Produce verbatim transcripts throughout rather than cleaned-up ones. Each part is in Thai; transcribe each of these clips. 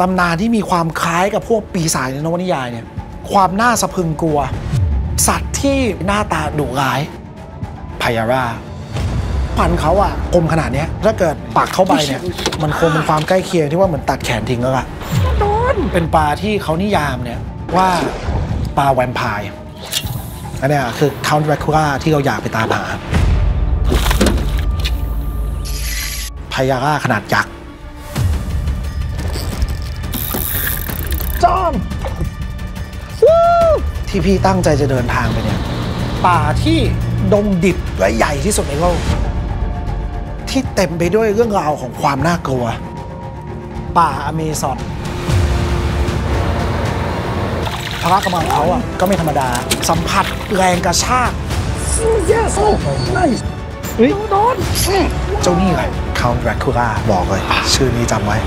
ตำนานที่มีความคล้ายกับพวกปีศาจในนวนิยายเนี่ยความน่าสะพรึงกลัวสัตว์ที่หน้าตาดุร้าย Payara พันเขาอะคมขนาดนี้ถ้าเกิดปักเข้าไปเนี่ยมันคมเป็นความใกล้เคียงที่ว่าเหมือนตัดแขนทิ้งแล้วอะเป็นปลาที่เขานิยามเนี่ยว่าปลาแวมไพร์อันนี้คือ Count Dracula ที่เราอยากไปตามหา Payara ขนาดยักษ์จอมที่พี่ตั้งใจจะเดินทางไปเนี่ยป่าที่ดงดิบและใหญ่ที่สุดในโลกที่เต็มไปด้วยเรื่องราวของความน่ากลัวป่าอเมซอนพละกำลังเขาอ่ะก็ไม่ธรรมดาสัมผัสแรงกระชากโดนเจ้านี่ไง Count Dracula บอกเลยชื่อนี้จำไว้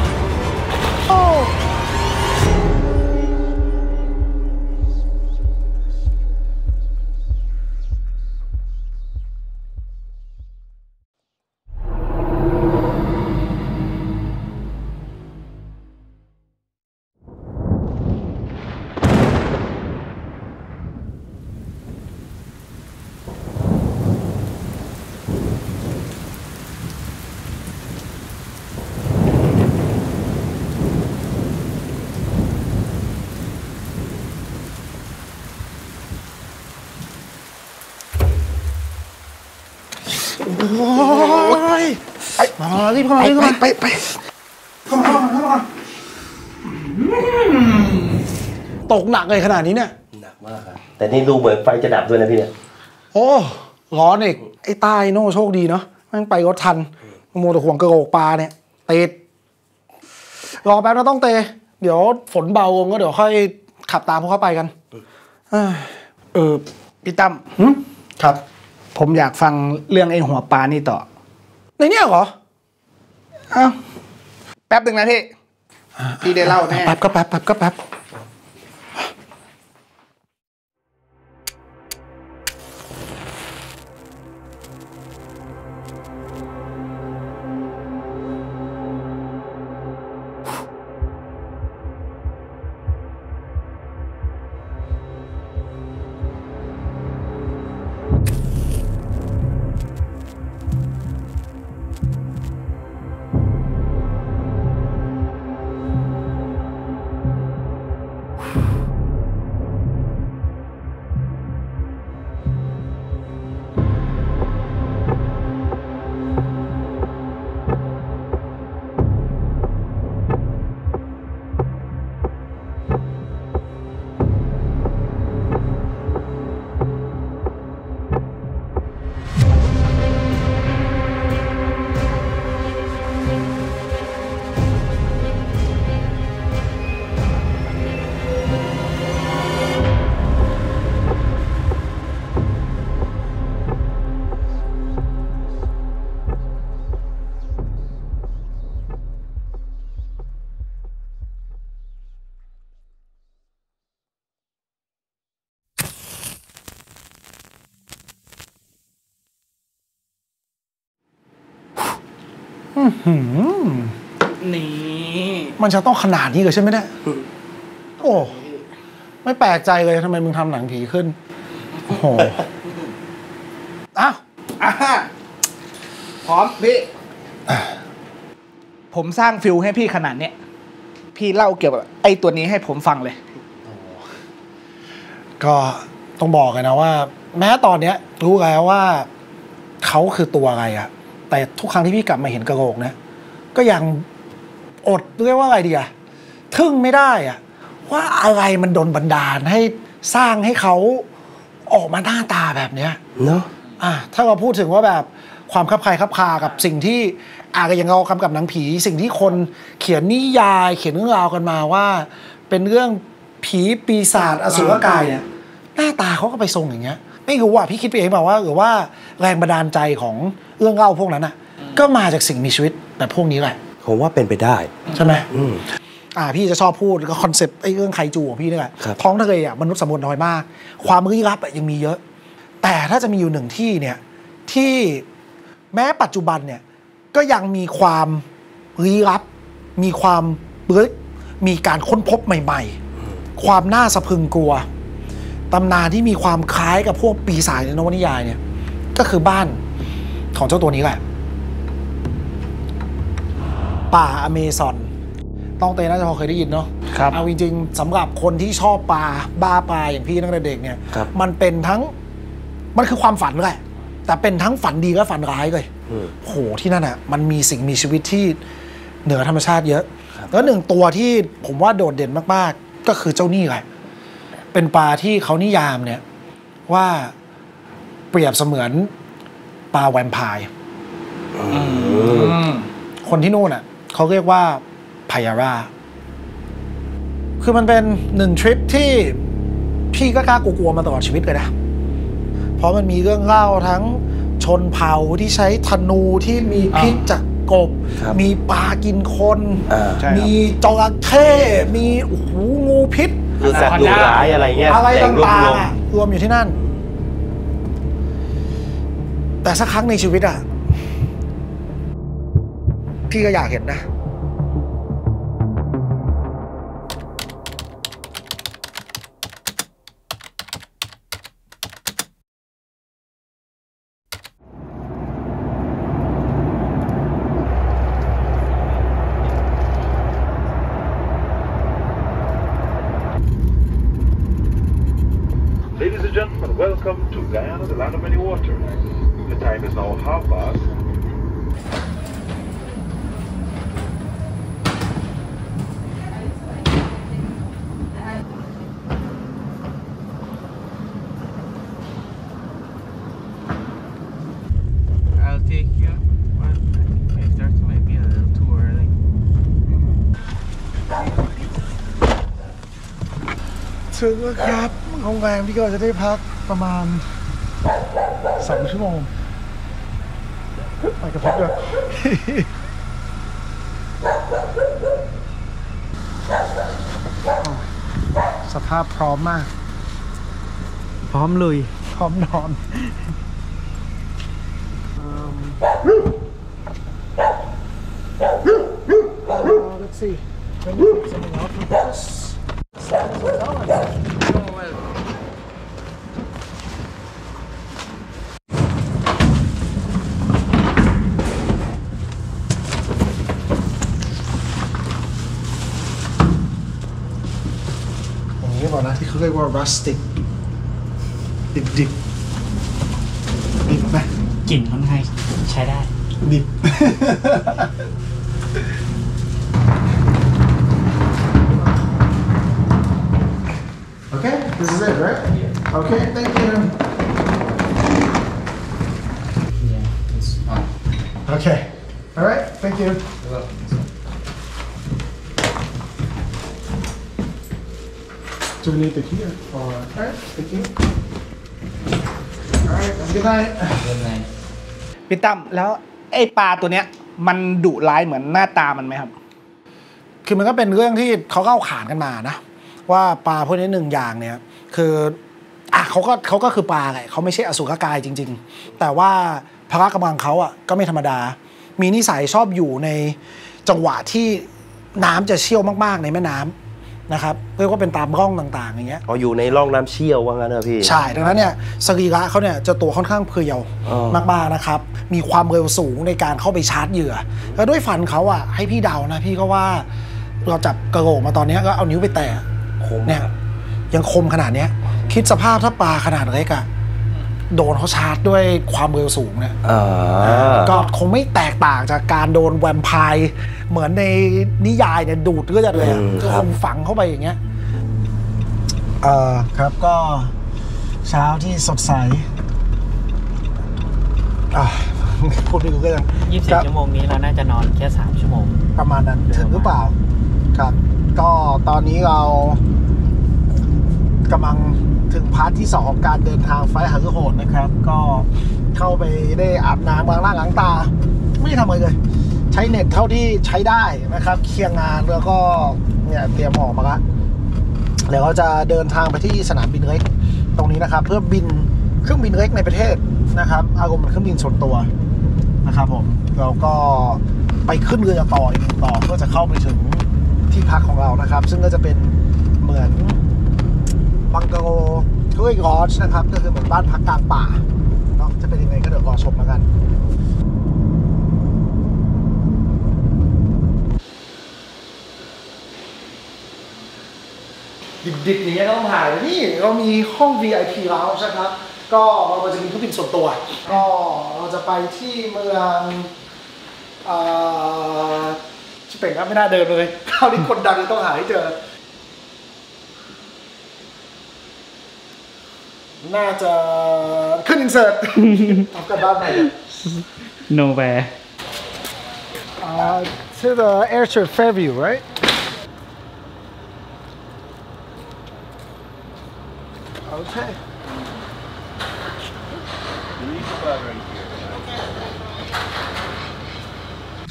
มารีบเข้ามารีบเข้ามาไปไปเข้ามาเข้ามาเข้ามาตกหนักเลยขนาดนี้เนี่ยหนักมากครับแต่นี่ดูเหมือนไฟจะดับด้วยนะพี่เนี่ยโอ้ร้อนอีกไอ้ตายโน่โชคดีเนาะมันไปรถทันโมตะห่วงกระโหลกปลาเนี่ยเตะรอแป๊บนะต้องเตะเดี๋ยวฝนเบาลงก็เดี๋ยวค่อยขับตามพวกเขาไปกันเออพี่ตั้มครับผมอยากฟังเรื่องไอ้หัวปลานี่ต่อในเนี้ยเหรออ้าวแป๊บหนึ่งนะพี่พี่ได้เล่าแน่แป๊บก็แป๊บแป๊บก็แป๊บนี่มันจะต้องขนาดนี้เลยใช่ไหมเนี่ยโอ้ไม่แปลกใจเลยทำไมมึงทำหนังผีขึ้นโอ้โหอ้าวพร้อมพี่ผมสร้างฟิลให้พี่ขนาดเนี้ยพี่เล่าเกี่ยวกับไอ้ตัวนี้ให้ผมฟังเลยก็ต้องบอกกันนะว่าแม้ตอนเนี้ยรู้แล้วว่าเขาคือตัวอะไรอะแต่ทุกครั้งที่พี่กลับมาเห็นกระโหลกนะก็ยังอดเรียกว่าอะไรดีอะทึ่งไม่ได้อะว่าอะไรมันดลบันดาลให้สร้างให้เขาออกมาหน้าตาแบบเนี้ยเนอะอ่ะถ้าเราพูดถึงว่าแบบความคับคายคับคากับสิ่งที่อาจจะยังเอาคำกับหนังผีสิ่งที่คนเขียนนิยายเขียนเรื่องราวกันมาว่าเป็นเรื่องผีปีศาจอสุรกายเนี่ยหน้าตาเขาก็ไปทรงอย่างเงี้ยไม่รู้ว่าพี่คิดไปเองแบบว่าหรือว่าแรงบันดาลใจของเรื่องเล่าพวกนั้นอ่ะก็มาจากสิ่งมีชีวิตแบบพวกนี้แหละผมว่าเป็นไปได้ใช่ไหมอ่าพี่จะชอบพูดก็คอนเซปต์ไอ้เรื่องไคจูของพี่นี่แหละท้องทะเลอ่ะมนุษย์สมบูรณ์น้อยมากความลี้ลับยังมีเยอะแต่ถ้าจะมีอยู่หนึ่งที่เนี่ยที่แม้ปัจจุบันเนี่ยก็ยังมีความลี้ลับมีความลึก มีการค้นพบใหม่ๆความน่าสะพรึงกลัวตำนานที่มีความคล้ายกับพวกปีศาจในนวนิยายเนี่ยก็คือบ้านของเจ้าตัวนี้แหละป่าอเมซอนต้องเต้น่าจะพอเคยได้ยินเนาะเอาจริงๆสำหรับคนที่ชอบป่าบ้าป่าอย่างพี่ตั้งแต่เด็กเนี่ยมันเป็นทั้งมันคือความฝันเลยแต่เป็นทั้งฝันดีและฝันร้ายเลยโหที่นั่นอ่ะมันมีสิ่งมีชีวิตที่เหนือธรรมชาติเยอะแล้วหนึ่งตัวที่ผมว่าโดดเด่นมากๆก็คือเจ้านี่แหละเป็นปลาที่เขานิยามเนี่ยว่าเปรียบเสมือนปลาแวมไพร์คนที่นู่นอ่ะเขาเรียกว่า Payara คือมันเป็นหนึ่งทริปที่พี่ก็กล้ากลัวๆมาตลอดชีวิตเลยนะเพราะมันมีเรื่องเล่าทั้งชนเผ่าที่ใช้ธนูที่มีพิษจากกบมีปลากินคนมีจระเข้มีโอ้โหงูพิษคือสัตว์ดุร้ายอะไรเงี้ยอะไรต่างๆรวมอยู่ที่นั่นแต่สักครั้งในชีวิตอ่ะพี่ก็อยากเห็นนะถึงแล้วครับโรงแรมที่ก็จะได้พักประมาณสองชั่วโมงไปกับพักด้วยสภาพพร้อมมากพร้อมลุยพร้อมนอนเรียกว่า rustic ดิบดิบดิบไหมกลิ่นค่อนข้างใช้ได้ดิบ Okay this is it right yeah. Okay thank you yeah it's fine Okay all right thank you Do we need the key? All right, thank you. All right, good night. Good night. พี่ตั้มแล้วไอ้ปลาตัวเนี้ยมันดุร้ายเหมือนหน้าตามันไหมครับคือมันก็เป็นเรื่องที่เขาเล่าขานกันมานะว่าปลาพวกนี้หนึ่งอย่างเนี่ยคืออ่ะเขาก็เขาก็คือปลาแหละเขาไม่ใช่อสุรกายจริงๆแต่ว่าพละกำลังเขาอ่ะก็ไม่ธรรมดามีนิสัยชอบอยู่ในจังหวะที่น้ำจะเชี่ยวมากๆในแม่น้ำนะครับเรียกว่าเป็นตามร่องต่างๆอย่างเงี้ยอ๋ออยู่ในร่องน้ำเชี่ยวว่างั้นเหรอพี่ใช่ดังนั้นเนี่ยสรีระเขาเนี่ยจะตัวค่อนข้างเพรียวมากๆนะครับมีความเร็วสูงในการเข้าไปชาร์จเหยื่อแล้วด้วยฟันเขาอ่ะให้พี่เดานะพี่ก็ว่าเราจับกระโหลกมาตอนนี้ก็เอานิ้วไปแตะคมเนี่ยยังคมขนาดเนี้ยคิดสภาพถ้าปลาขนาดเล็กอะโดนเขาชาร์จด้วยความเร็วสูงเนี่ยก็คงไม่แตกต่างจากการโดนแวมไพร์เหมือนในนิยายเนี่ยดูดเลือดเลยก็คงฝังเข้าไปอย่างเงี้ยเออครับก็เช้าที่สดใสพูดไปกูก็ยังยี่สิบชั่วโมงนี้เราน่าจะนอนแค่สามชั่วโมงประมาณนั้นถึงหรือเปล่าครับก็ตอนนี้เรากำลังถึงพาร์ทที่สองของการเดินทางไฟหาคือโหดนะครับก็เข้าไปได้อาบน้ำบางร่างหลังตาไม่ได้ทำอะไรเลยใช้เน็ตเท่าที่ใช้ได้นะครับเคลียร์งานแล้วก็เนี่ยเตรียมออกมาละเดี๋ยวเราจะเดินทางไปที่สนามบินเล็กตรงนี้นะครับเพื่อบินเครื่องบินเล็กในประเทศนะครับอารมณ์เครื่องบินส่วนตัวนะครับผมแล้วก็ไปขึ้นเรือต่ออีกต่อเพื่อจะเข้าไปถึง ที่พักของเรานะครับซึ่งก็จะเป็นเหมือนบังกะโลก็คือลอจนะครับก็คือเหมือนบ้านพักกลางป่าเนาะจะเป็นยังไงก็เดี๋ยวรอชมแล้วกันดิบๆนี้ต้องหานี่เรามีห้อง วี ไอ พี Lounge นะครับก็เราจะมีเครื่องบินส่วนตัวก็เราจะไปที่เมืองเอ่อชิเป่งครับไม่น่าเดิมเลยคราวนี้คนดังต้องหาให้เจอน่าจะขึ้นอินเสิร์ตทำกันบ้านหน่อย Nowhere uh, to the airstrip Fairview right okay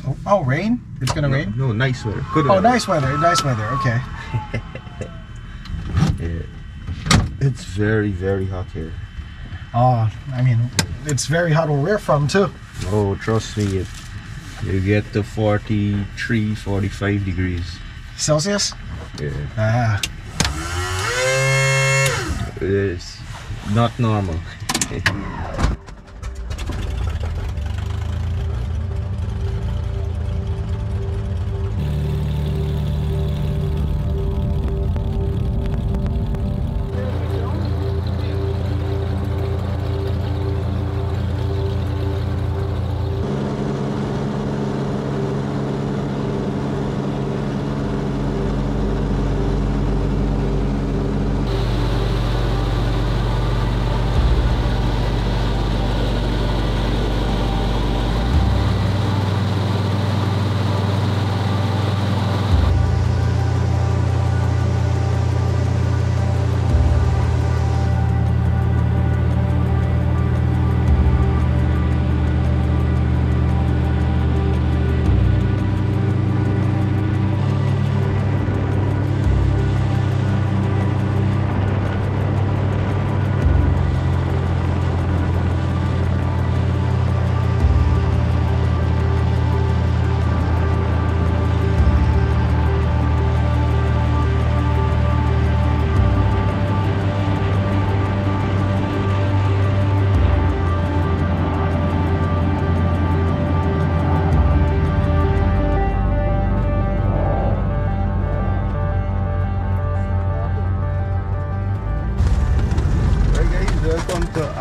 oh, oh rain it's gonna no, rain no nice weather good oh weather. nice weather nice weather okay yeah.It's very, very hot here. Oh, I mean, it's very hot where we're from too. Oh, trust me, you get to forty-three, forty-five degrees. Celsius? Yeah. Ah. It's not normal.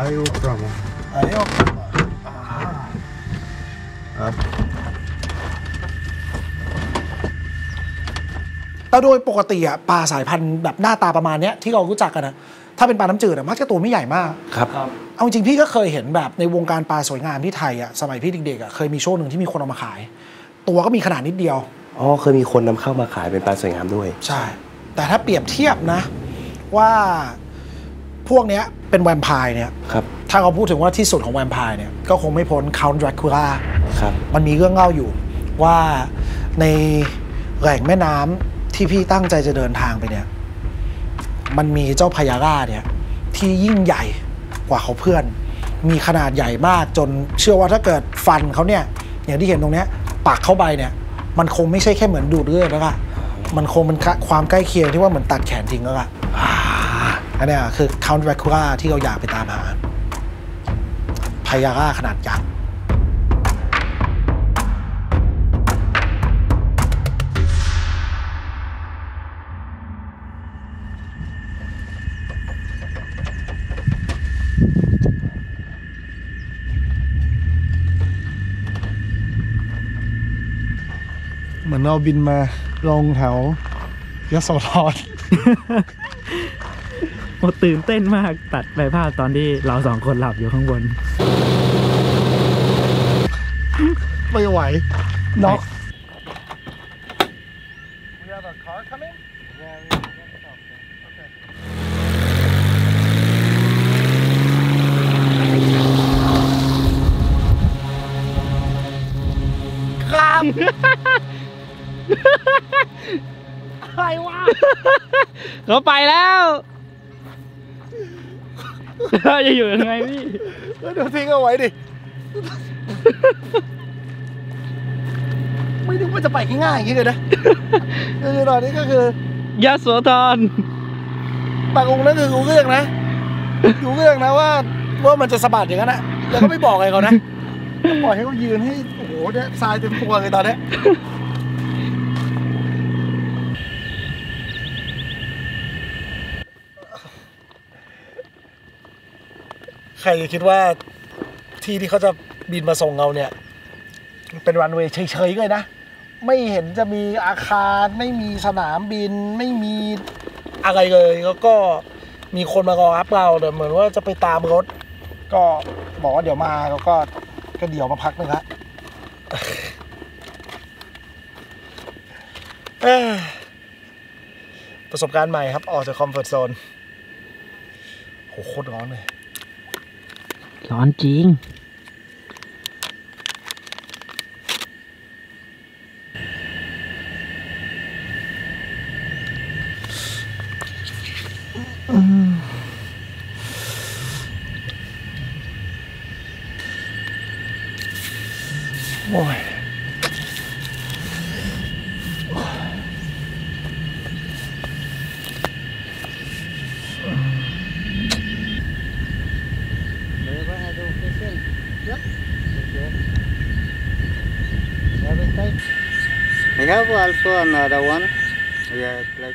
ไอโอครามาไอโอครามาครับแต่โดยปกติอะปลาสายพันธุ์แบบหน้าตาประมาณนี้ที่เรารู้จักกันนะถ้าเป็นปลาน้ำจืดอะมักจะตัวไม่ใหญ่มากครับเอาจริงพี่ก็เคยเห็นแบบในวงการปลาสวยงามที่ไทยอะสมัยพี่เด็กๆอะเคยมีช่วงหนึ่งที่มีคนเอามาขายตัวก็มีขนาดนิดเดียวอ๋อเคยมีคนนำเข้ามาขายเป็นปลาสวยงามด้วยใช่แต่ถ้าเปรียบเทียบนะว่าพวกนี้เป็นแวมไพร์เนี่ยถ้าเราพูดถึงว่าที่สุดของแวมไพร์เนี่ยก็คงไม่พ้น Count Dracula มันมีเรื่องเล่าอยู่ว่าในแหล่งแม่น้ำที่พี่ตั้งใจจะเดินทางไปเนี่ยมันมีเจ้า Payara เนี่ยที่ยิ่งใหญ่กว่าเขาเพื่อนมีขนาดใหญ่มากจนเชื่อว่าถ้าเกิดฟันเขาเนี่ยอย่างที่เห็นตรงนี้ปักเข้าไปเนี่ยมันคงไม่ใช่แค่เหมือนดูดเลือดแล้วล่ะมันคงเป็นความใกล้เคียงที่ว่าเหมือนตัดแขนทิ้งแล้วล่ะอันนี้คือ Count Dracula ที่เราอยากไปตามหา Payara ขนาดยักษ์เหมือนเราบินมาลงแถวยโสธรโอ้ตื่นเต้นมากตัดไปภาพตอนที่เราสองคนหลับอยู่ข้างบนไม่ไหวน็อกครับอะไรวะเขาไปแล้วจะอยู่ยังไงพี่เดี๋ยวทิ้งเอาไว้ดิ ไม่นึกว่าจะไปง่ายๆอย่างนี้เลยนะคือตอนนี้ก็คือยะโสธรปากองนั่นคือรู้เรื่องนะรู้เรื่องนะว่าว่ามันจะสะบัดอย่างนั้นนะแล้วก็ไม่บอกอะไรเขานะปล่อยให้เขายืนให้โอ้โหเนี่ยทรายเต็มตัวเลยตอนนี้ใครจะคิดว่าที่ที่เขาจะบินมาส่งเราเนี่ยเป็นวันเวย์เฉยๆเลยนะไม่เห็นจะมีอาคารไม่มีสนามบินไม่มีอะไรเลยแล้วก็มีคนมารอรับเราแต่เหมือนว่าจะไปตามรถก็บอกว่าเดี๋ยวมาแล้วก็ก็เดี๋ยวมาพักนึงละประสบการณ์ใหม่ครับออกจากคอมฟอร์ทโซนโหโคตรร้อนเลยร้อนจริงโอ้ย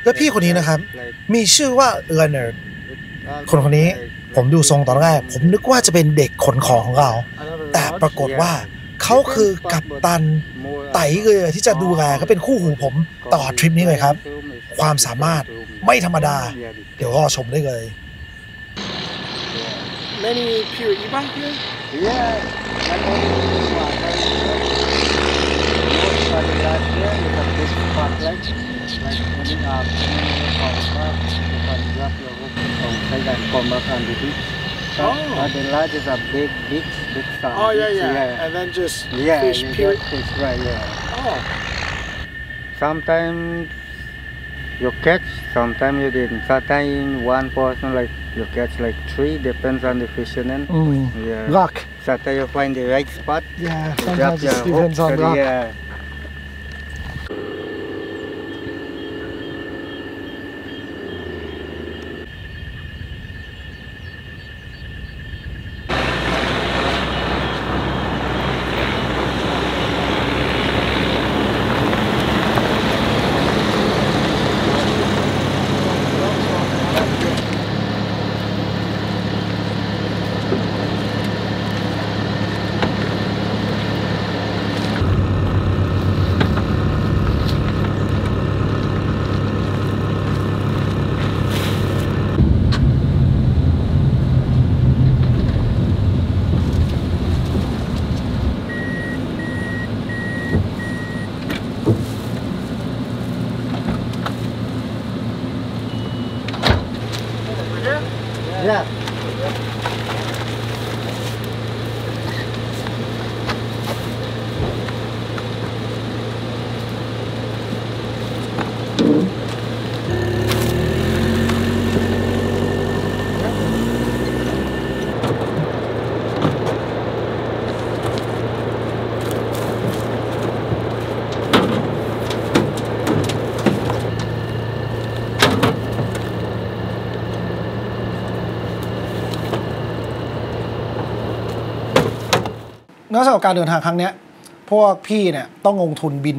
และพี่คนนี้นะครับมีชื่อว่าเลนเนอร์คนคนนี้ผมดูทรงตอนแรกผมนึกว่าจะเป็นเด็กขนของของเราแต่ปรากฏว่าเขาคือกัปตันไต่เรือที่จะดูแลเขาเป็นคู่หูผมตลอดทริปนี้เลยครับความสามารถไม่ธรรมดาเดี๋ยวรอชมได้เลย Many Pure Eba here? Yeah. My only one. Most of the last year we have this contract. Like coming up contract, the contract we are working on Thailand commerce and business. So the large is a big, big, big size. Oh yeah, yeah. And then just fish pure. Fish right, yeah. Oh. Sometimes you catch, sometimes you didn't. Sometimes one person like.You catch like three, depends on the fisherman. Mm. Yeah. Luck. Sometimes you find the right spot. Yeah. Sometimes it just depends on luck. Yeah. นอกจากการเดินทางครั้งนี้พวกพี่เนี่ยต้องลงทุนบิน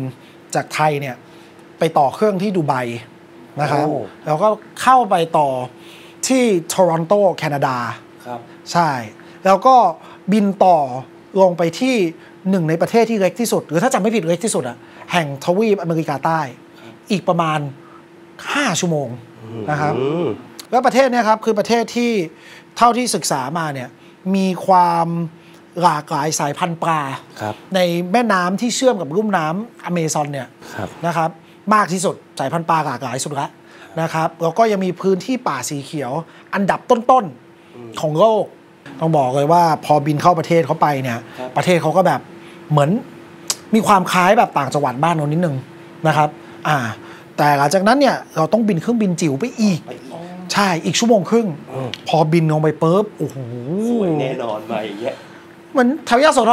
จากไทยเนี่ยไปต่อเครื่องที่ดูไบนะครับแล้วก็เข้าไปต่อที่โตรอนโตแคนาดาครับใช่แล้วก็บินต่อลงไปที่หนึ่งในประเทศที่เล็กที่สุดหรือถ้าจำไม่ผิดเล็กที่สุดอะแห่งทวีปอเมริกาใต้อีกประมาณห้าชั่วโมงนะครับแล้วประเทศนี้ครับคือประเทศที่เท่าที่ศึกษามาเนี่ยมีความหลากหลายสายพันธุ์ปลาในแม่น้ำที่เชื่อมกับลุ่มน้ำอเมซอนเนี่ยนะครับมากที่สุดสายพันธุ์ปลาหลากหลายสุดละนะครับแล้วก็ยังมีพื้นที่ป่าสีเขียวอันดับต้นๆของโลกต้องบอกเลยว่าพอบินเข้าประเทศเขาไปเนี่ยประเทศเขาก็แบบเหมือนมีความคล้ายแบบต่างจังหวัดบ้านเรานิดนึงนะครับอ่าแต่หลังจากนั้นเนี่ยเราต้องบินเครื่องบินจิ๋วไปอีกใช่อีกชั่วโมงครึ่งพอบินลงไปปุ๊บโอ้โหแน่นอนมาอีกแยะเหมือนแถวยะโสธ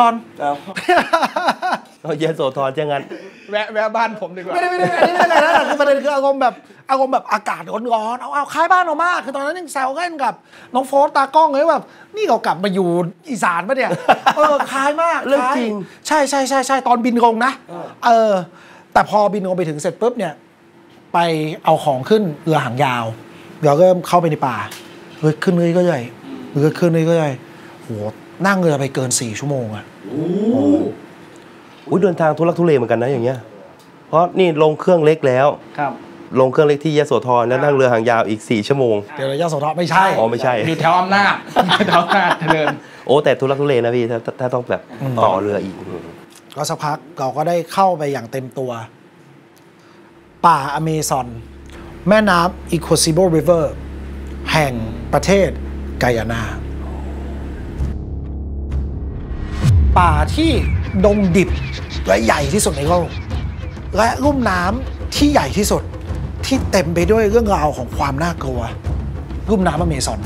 ร เอาเยโสธรอย่างงั้นแวะแวะบ้านผมดีกว่าไม่ได้ไม่ได้อันนี้ไม่ได้นะคือประเด็นคืออารมณ์แบบอารมณ์แบบอากาศร้อนๆเอาเอาคล้ายบ้านเรามากคือตอนนั้นยังแซวกันกับน้องโฟร์ตากล้องเลยแบบนี่เรากลับมาอยู่อีสานป่ะเนี่ยเออคล้ายมากเรื่องจริงใช่ใช่ใช่ใช่ตอนบินลงนะเออแต่พอบินลงไปถึงเสร็จปุ๊บเนี่ยไปเอาของขึ้นเรือหางยาวเราเริ่มเข้าไปในป่าเรือขึ้นเรื่อยก็ใหญ่เรือขึ้นเรื่อยก็ใหญ่โหนั่งเรือไปเกินสี่ชั่วโมงอ่ะอุ้ยเดินทางทุลักทุเลเหมือนกันนะอย่างเงี้ยเพราะนี่ลงเครื่องเล็กแล้วครับลงเครื่องเล็กที่ยะโสธรแล้วนั่งเรือหางยาวอีกสี่ชั่วโมงเดี๋ยวยะโสธรไม่ใช่อ๋อไม่ใช่อยู่แถวอำนาจแถวอำนาจเดินโอ้แต่ทุลักทุเลนะพี่ถ้าถ้าต้องแบบต่อเรืออีกก็สักพักเราก็ได้เข้าไปอย่างเต็มตัวป่าอเมซอนแม่น้ำอิโคซิโบริเวอร์แห่งประเทศไกยานาป่าที่ดงดิบและใหญ่ที่สุดในโลกและลุ่มน้ำที่ใหญ่ที่สุดที่เต็มไปด้วยเรื่องราวของความน่ากลัวลุ่มน้ำอเมซอน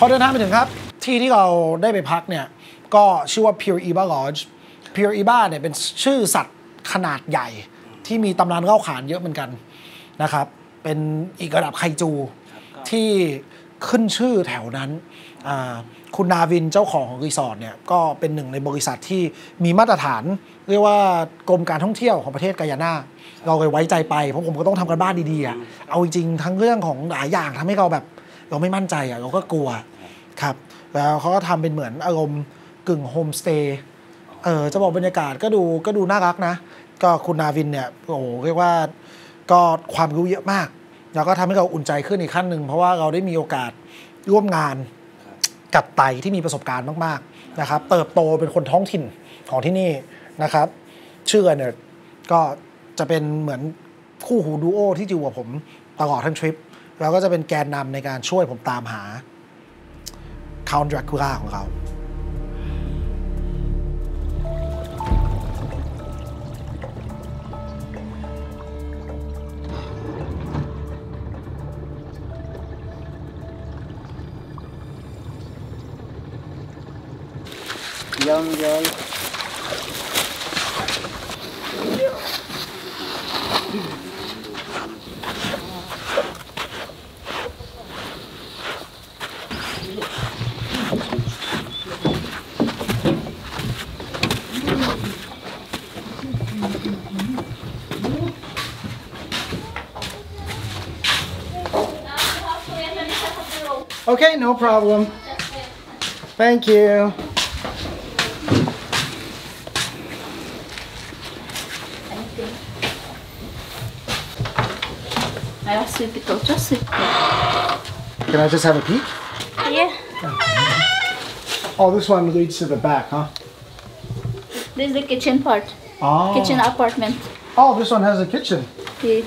พอเดินทางไปถึงครับที่ที่เราได้ไปพักเนี่ยก็ชื่อว่า Pure Eba Lodge Pure Eba เนี่ยเป็นชื่อสัตว์ขนาดใหญ่ที่มีตำนานเล่าขานเยอะเหมือนกันนะครับเป็นอีกระดับไคจูที่ขึ้นชื่อแถวนั้นคุณนาวินเจ้าของของรีสอร์ทเนี่ยก็เป็นหนึ่งในบริษัทที่มีมาตรฐานเรียกว่ากรมการท่องเที่ยวของประเทศไกยานาเราเลยไว้ใจไปเพราะผมก็ต้องทำกันบ้านดีๆอ่ะเอาจริงๆทั้งเรื่องของหลายอย่างทำให้เราแบบเราไม่มั่นใจอ่ะเราก็กลัวครับแล้วเขาก็ทำเป็นเหมือนอารมณ์กึ่งโฮมสเตย์เออจะบอกบรรยากาศก็ดูก็ดูน่ารักนะก็คุณนาวินเนี่ยโอ้โหเรียกว่าก็ความรู้เยอะมากแล้วก็ทำให้เราอุ่นใจขึ้นอีกขั้นหนึ่งเพราะว่าเราได้มีโอกาสร่วมงานกับไต่ที่มีประสบการณ์มากๆนะครับเติบโตเป็นคนท้องถิ่นของที่นี่นะครับชื่อเนี่ยก็จะเป็นเหมือนคู่หูดูโอที่อยู่กับผมตลอดทั้งทริปเราก็จะเป็นแกนนำในการช่วยผมตามหา Count Dracula ของเรายังยังOkay, no problem. Thank you. Can I just have a peek? Yeah. Oh, this one leads to the back, huh? This is the kitchen part. Oh. Kitchen apartment. Oh, this one has a kitchen. Yeah,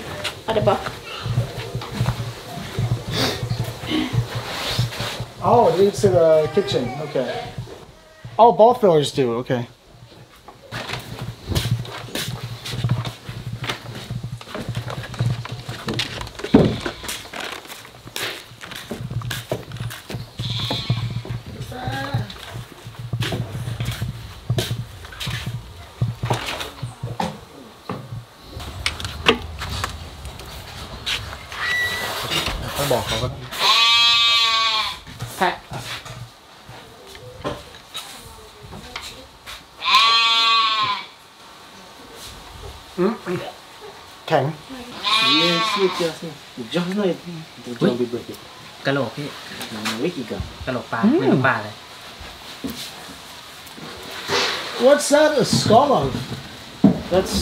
at the back.Oh, it leads to the kitchen. Okay. Oh, both fillers do. Okay. ต้องบอกเขาก็แพะอืมแข็งเยสเยสเยสจังเลยจังบิบบิบกระโหลกพี่วิกิกระโหลกปลาไม่รู้ปลาเลย What's that? A scholar? That's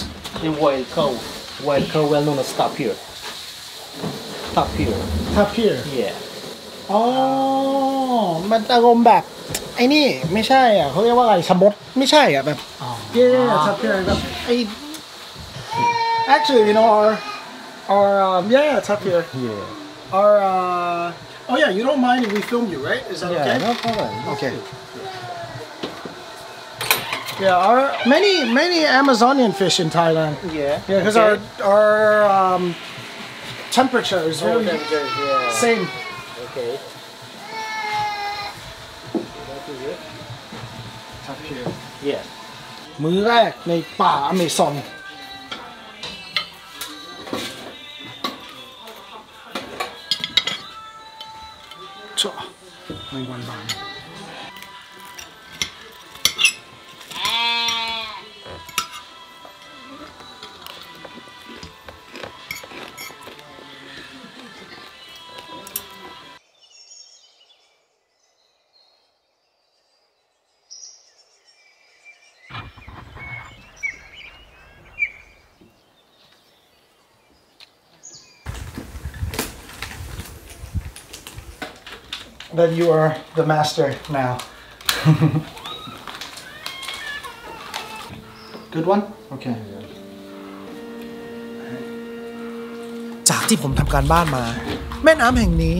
a wild cow. Wild cow, well known as tapir. Tapir. Tapir. Yeah. Oh, มันอารมณ์แบบไอ้นี่ไม่ใช่อ่ะเขาเรียกว่าอะไรชมดไม่ใช่อ่ะแบบ Yeah, tapir แบบไอActually, you know, our, our, um, yeah, yeah, it's up here. Yeah. Our, uh, oh yeah, you don't mind if we film you, right? Is that yeah, okay? No problem. Okay. Yeah, our many many Amazonian fish in Thailand. Yeah. Yeah, because okay. our our um, temperature is really temperature, yeah. same. Okay. That is it. It's up here. Yeah. มื้อแรกในป่าอเมซอนไม่วันบางThat you are the master now. Good one. Okay. จากที่ผมทำการบ้านมาแม่น้ำแห่งนี้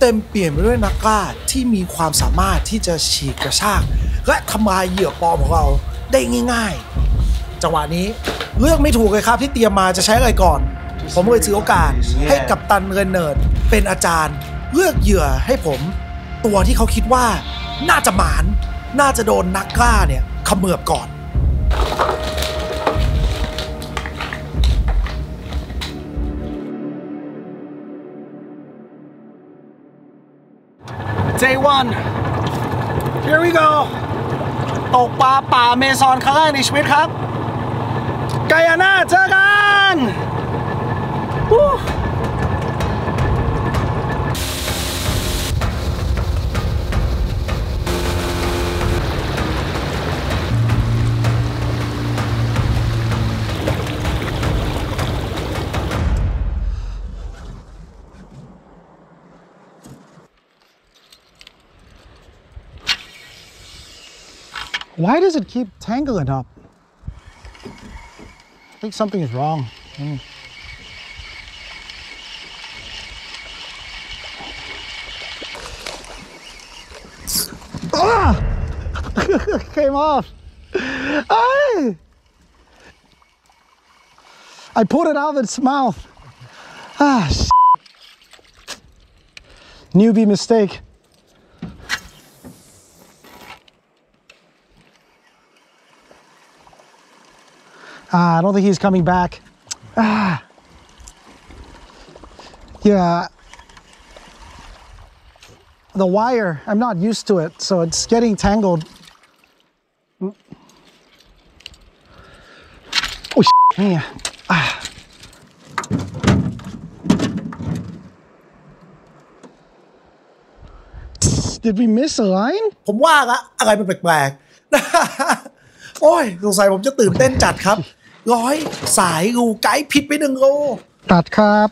เต็มเปี่ยมไปด้วยนักล่าที่มีความสามารถที่จะฉีกกระชากและทำลายเหยื่อปลอมของเราได้ง่ายๆจังหวะนี้เลือกไม่ถูกเลยครับที่เตรียมมาจะใช้อะไรก่อนผมเลยถือโอกาสให้กัปตันเรนเนิร์ดเป็นอาจารย์เลือกเหยื่อให้ผมตัวที่เขาคิดว่าน่าจะหมานน่าจะโดนนักล่าเนี่ยเขมือบก่อนDay one Here we go ตกปลาป่าเมซอนครั้งแรกในชีวิตครับไกอาน่าเจอกันWhy does it keep tangling up? I think something is wrong. Mm. Ah! Came off. I I pulled it out of its mouth. Ah, s***. Newbie mistake.Ah, I don't think he's coming back. Ah. Yeah. The wire, I'm not used to it, so it's getting tangled. Oh, shit. Yeah. Ah. Did we miss a line? ผมว่าละอะไรเป็นแปลกๆโอ้ยสงสัยผมจะตื่นเต้นจัดครับร้อยสายรูไกด์ผิดไปหนึ่งโลตัดครับ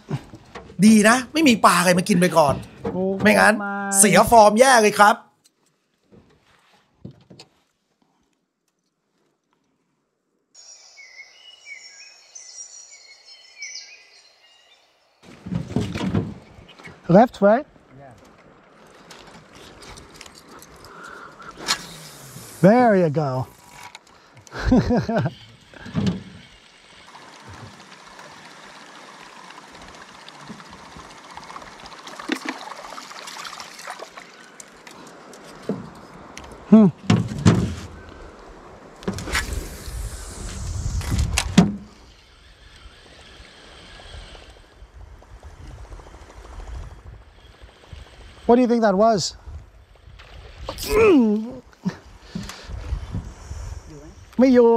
ดีนะไม่มีปลาอะไรมากินไปก่อนไม่งั้นเสียฟอร์มแย่เลยครับ left right there you go Hmm. What do you think that was?ไม่อยู่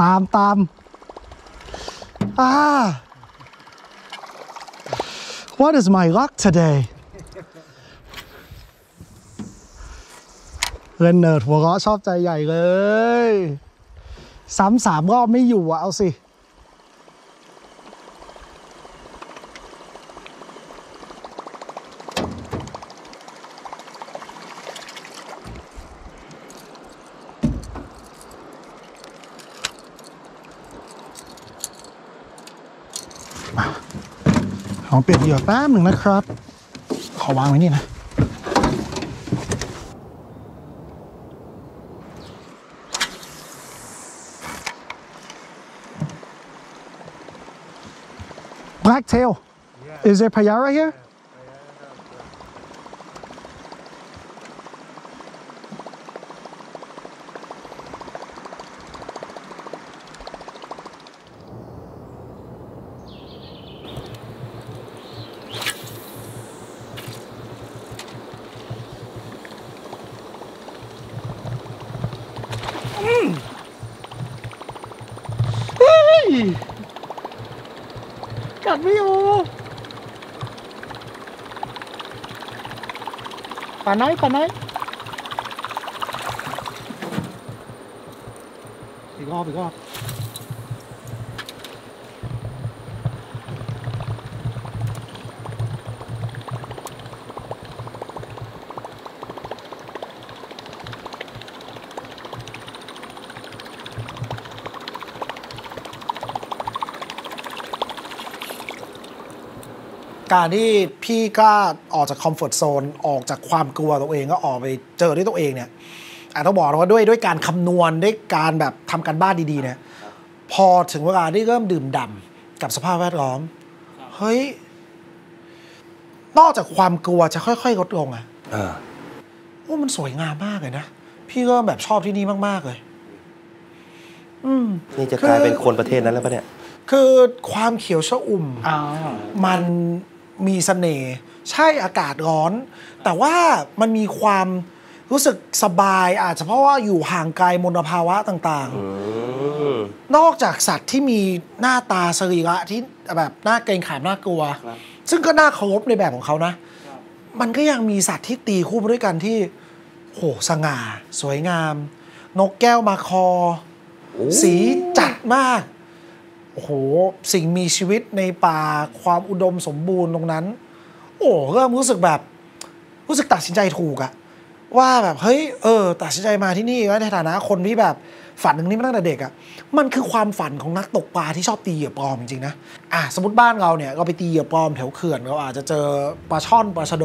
ตามตามอ่า What is my luck today? เรนเนิร์ดหัวเราะชอบใจใหญ่เลยซ้ำสามรอบไม่อยู่อ่ะเอาสิขอเปลี่ยนเหยื่อแป๊บหนึ่งนะครับขอวางไว้นี่นะBlack tail. Yeah. Is there Payara here? Mm. Hey!กัดไม่อยู่ป่าน้อยป่าน้อยอีกรอบอีกรอบการที่พี่กล้าออกจากคอมฟอร์ตโซนออกจากความกลัวตัวเองก็ออกไปเจอด้วยตัวเองเนี่ยอาจต้องบอกว่าด้วยด้วยการคำนวณด้วยการแบบทำการบ้านดีๆเนี่ยพอถึงเวลาที่เริ่มดื่มด่ำกับสภาพแวดล้อมเฮ้ยนอกจากความกลัวจะค่อยๆลดลงอ่ะโอ้มันสวยงามมากเลยนะพี่ก็แบบชอบที่นี่มากๆเลยอืมนี่จะกลายเป็นคนประเทศนั้นแล้วปะเนี่ยคือความเขียวชอุ่มมันมีเสน่ห์ใช่อากาศร้อนแต่ว่ามันมีความรู้สึกสบายอาจจะเพราะว่าอยู่ห่างไกลมลภาวะต่างๆนอกจากสัตว์ที่มีหน้าตาสรีระที่แบบน่าเกรงขามน่ากลัวซึ่งก็น่าเคารพในแบบของเขานะมันก็ยังมีสัตว์ที่ตีคู่ด้วยกันที่โหสง่าสวยงามนกแก้วมาคอสีจัดมากโอ้โหสิ่งมีชีวิตในป่าความอุดมสมบูรณ์ตรงนั้นโอ้เริ่มรู้สึกแบบรู้สึกตัดสินใจถูกอะว่าแบบเฮ้ยเออตัดสินใจมาที่นี่ในฐานะคนที่แบบฝันนึงนี้มาตั้งแต่เด็กอะมันคือความฝันของนักตกปลาที่ชอบตีเหยื่อปลอมจริงๆนะอ่ะสมมติบ้านเราเนี่ยเราไปตีเหยื่อปลอมแถวเขื่อนเราอาจจะเจอปลาช่อนปลาชะโด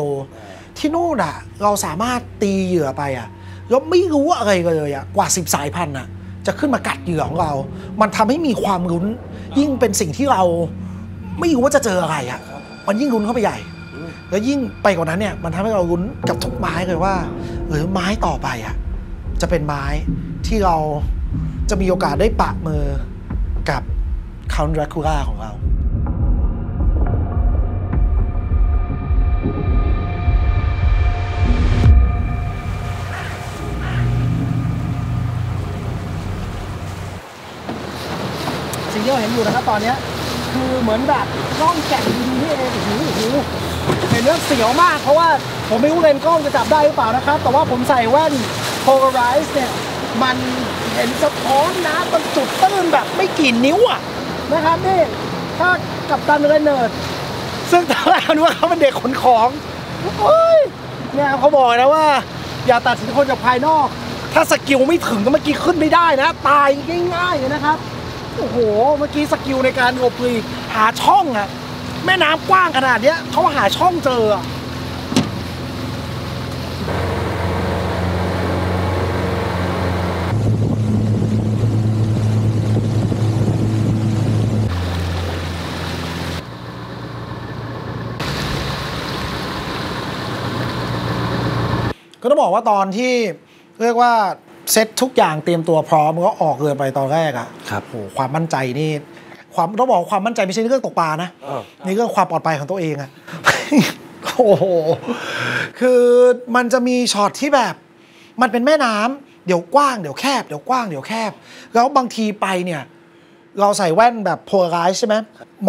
ที่นู่นอะเราสามารถตีเหยื่อไปอะแล้วไม่รู้อะไรเลยอะกว่าสิบสายพันธุ์อะจะขึ้นมากัดเหยื่อของเรามันทำให้มีความลุ้นยิ่งเป็นสิ่งที่เราไม่รู้ว่าจะเจออะไรอ่ะมันยิ่งลุ้นเข้าไปใหญ่แล้วยิ่งไปกว่านั้นเนี่ยมันทำให้เราลุ้นกับทุกไม้เลยว่าหรือไม้ต่อไปอ่ะจะเป็นไม้ที่เราจะมีโอกาสได้ปะมือกับ Count Dracula ของเราที่เราเห็นอยู่นะครับตอนนี้คือเหมือนแบบร่องแก่งดีๆนี่เองโอ้โหโอ้โหเป็นเรื่องเสียวมากเพราะว่าผมไม่รู้เลนกล้องจะจับได้หรือเปล่านะครับแต่ว่าผมใส่แว่น Polarized เนี่ยมันเห็นสะท้อนน้ำบางจุดตื้นแบบไม่กี่นิ้วอะนะครับนี่ถ้ากับตันเรนเนิร์ดซึ่งตอนแรกนึกว่าเขาเป็นเด็กขนของโอ้ยเนี่ยเขาบอกนะว่าอย่าตัดสินคนจากภายนอกถ้าสกิลไม่ถึงก็เมื่อกี้ขึ้นไม่ได้นะตายง่ายๆเลยนะครับโอ้โหเมื่อกี้สกิลในการหลบหลีกหาช่องอะแม่น้ำกว้างขนาดเนี้ยเขาหาช่องเจอก็ต้องบอกว่าตอนที่เรียกว่าเซตทุกอย่างเตรียมตัวพร้อมก็ออกเรือไปตอนแรกอะครับโอ้ความมั่นใจนี่ความต้องบอกความมั่นใจไม่ใช่เรื่องตกปลานะนี่เรื่องความปลอดภัยของตัวเองอะ โอ้โหคือมันจะมีช็อตที่แบบมันเป็นแม่น้ำเดี๋ยวกว้างเดี๋ยวแคบเดี๋ยวกว้างเดี๋ยวแคบแล้วบางทีไปเนี่ยเราใส่แว่นแบบโพลาไรซ์ใช่ไหม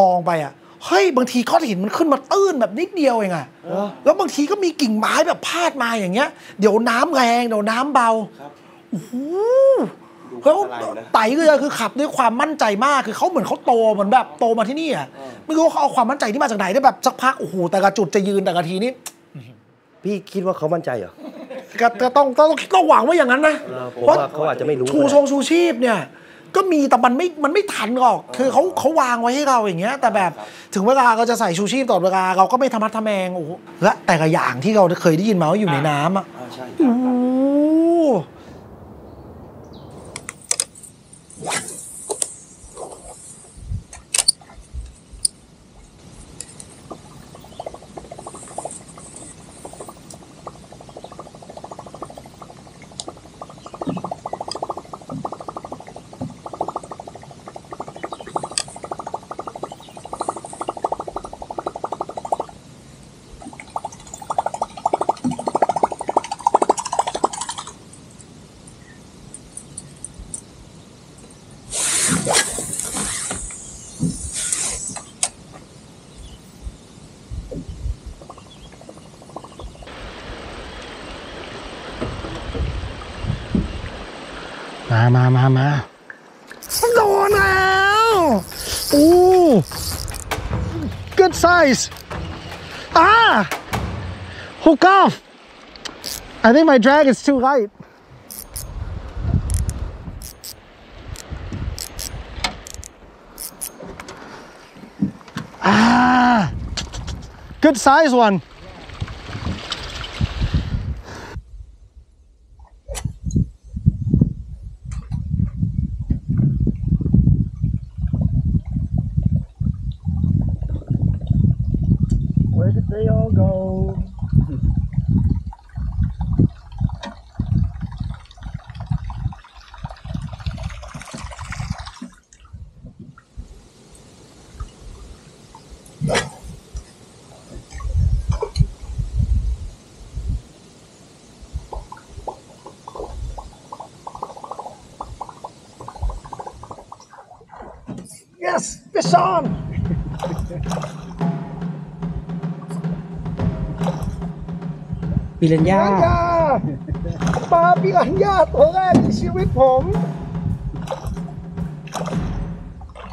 มองไปอ่ะเฮ้ยบางทีก้อนหินมันขึ้นมาตื้นแบบนิดเดียวเองอ่ะแล้วบางทีก็มีกิ่งไม้แบบพาดมาอย่างเงี้ยเดี๋ยวน้ำแรงเดี๋ยวน้ำเบาโอ้โหแล้วไต่เรือคือขับด้วยความมั่นใจมากคือเขาเหมือนเขาโตเหมือนแบบโตมาที่นี่อ่ะไม่รู้เขาเอาความมั่นใจที่มาจากไหนได้แบบสักพักโอ้โหแต่ละจุดจะยืนแต่ละทีนี้พี่คิดว่าเขามั่นใจเหรอก็ต้องต้องต้องหวังว่าอย่างนั้นนะเพราะเขาอาจจะไม่รู้ชูชงชูชีพเนี่ยก็มีแต่มันไม่มันไม่ทันหรอกคือเขาเขาวางไว้ให้เราอย่างเงี้ยแต่แบบถึงเวลาเราจะใส่ชูชีพตลอดเวลาเราก็ไม่ทะมัดทะแมงโอ้โหและแต่ละอย่างที่เราเคยได้ยินมาว่าอยู่ในน้ำอ่ะโอ้มามามามาโดนแล้วโอ้ good size อ่า hook off I think my drag is too light ah good size one They all go. Yes, fish on. ปิรัญญาปลาปิรัญญาตัวแรกในชีวิตผม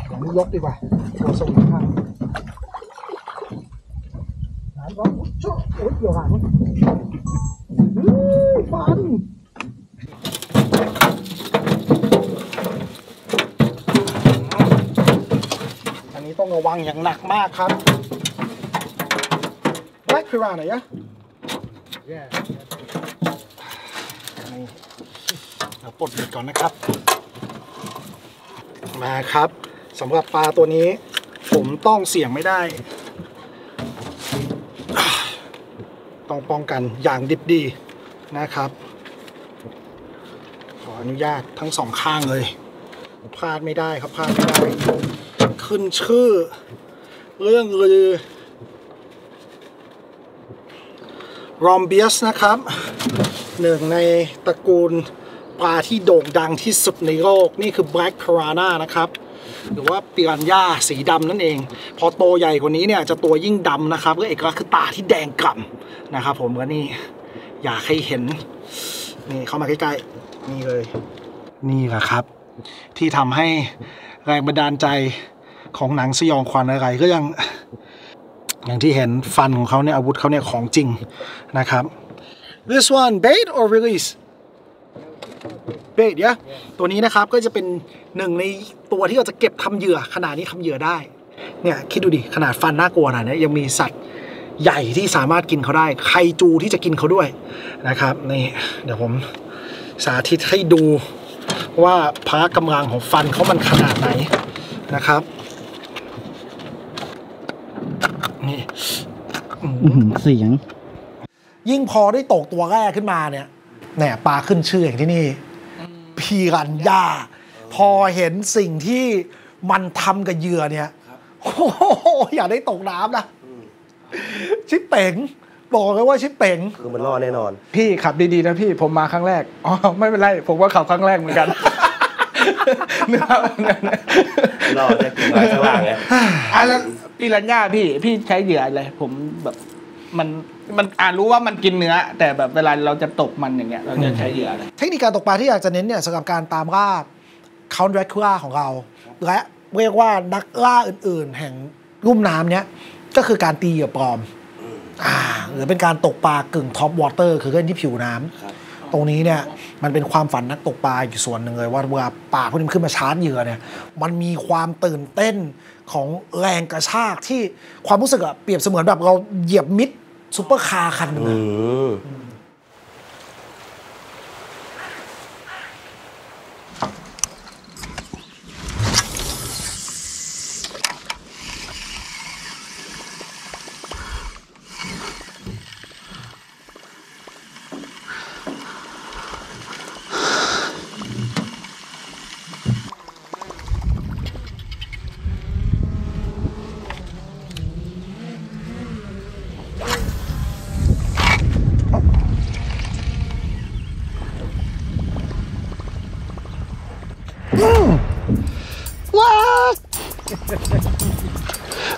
ผมยกดีกว่าเราส่งข้างน้ำร้อนโจ๊ะโอ๊ยเกี่ยวหางฟันอันนี้ต้องระวังอย่างหนักมากครับ Black Piranha ยะเราปลดเบ็ดก่อนนะครับมาครับสำหรับปลาตัวนี้ผมต้องเสี่ยงไม่ได้ต้องป้องกันอย่างดิบดีนะครับขออนุญาตทั้งสองข้างเลยพลาดไม่ได้ครับพลาดไม่ได้ขึ้นชื่อเรื่องลือรอมเบียสนะครับหนึ่งในตระกูลปลาที่โด่งดังที่สุดในโลกนี่คือ Black Piranha นะครับหรือว่าปิรัญญาสีดำนั่นเองพอโตใหญ่กว่านี้เนี่ยจะตัวยิ่งดำนะครับก็เอกลักษณ์คือตาที่แดงกล่ำนะครับผมก็นี่อยากให้เห็นนี่เข้ามาใกล้ๆนี่เลยนี่แหละครับที่ทำให้แรงบันดาลใจของหนังสยองขวัญอะไรก็ยังอย่างที่เห็นฟันของเขาเนี่ยอาวุธเขาเนี่ยของจริงนะครับ this one bait or release bait เนี่ยตัวนี้นะครับก็จะเป็นหนึ่งในตัวที่เราจะเก็บทำเหยื่อขนาดนี้ทำเหยื่อได้เนี่ยคิดดูดิขนาดฟันน่ากลัวขนาดนี้ยังมีสัตว์ใหญ่ที่สามารถกินเขาได้ไคจูที่จะกินเขาด้วยนะครับนี่เดี๋ยวผมสาธิตให้ดูว่าพละกำลังของฟันเขามันขนาดไหนนะครับนี่เสียงยิ่งพอได้ตกตัวแรกขึ้นมาเนี่ยแหน่ปลาขึ้นชื่ออย่างที่นี่พีรัญญาพอเห็นสิ่งที่มันทำกับเหยื่อเนี่ยโอ้โหอย่าได้ตกน้ำนะชิปเป๋ง บอกเลยว่าชิปเป่งคือมันล่อแน่นอนพี่ขับดีๆนะพี่ผมมาครั้งแรกอ๋อไม่เป็นไรผมก็ขับครั้งแรกเหมือนกันนะครับรอจะกินอะไรสักอย่างไงอ่ะแล้วปีรัญญาพี่พี่ใช้เหยื่ออะไรผมแบบมันมันอ่านรู้ว่ามันกินเนื้อแต่แบบเวลาเราจะตกมันอย่างเงี้ยเราจะใช้เหยื่ออะไรเทคนิคการตกปลาที่อยากจะเน้นเนี่ยสำหรับการตามล่า Count Dracula ของเราและเรียกว่านักล่าอื่นๆแห่งลุ่มน้ำเนี้ยก็คือการตีเหยื่อปลอมอ่าหรือเป็นการตกปลากึ่งท็อปวอเตอร์คือเล่นที่ผิวน้ำตรงนี้เนี่ยมันเป็นความฝันนักตกปลาอยู่ส่วนหนึ่งเลยว่าเวลาปลาพวกนี้ขึ้นมาชาร์จเหยื่อเนี่ยมันมีความตื่นเต้นของแรงกระชากที่ความรู้สึกอะเปรียบเสมือนแบบเราเหยียบมิดซุปเปอร์คาร์คันหนึ่งนะ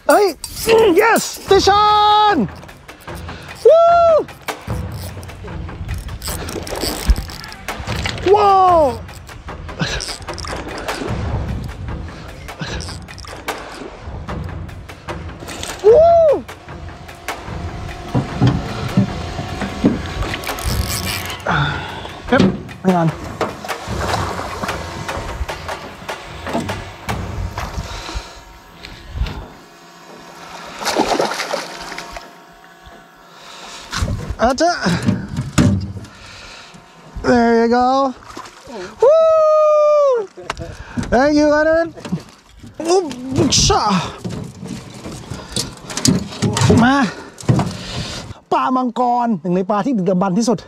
เอ้ย yes เตชานวู้ว้าววู้เฮ้ยไม่นานThere you go. Woo! Thank you, Leonard. Ooh, มาปลามังกรหนึ่งในปลาที่ดึกดำบรรพ์ที่สุด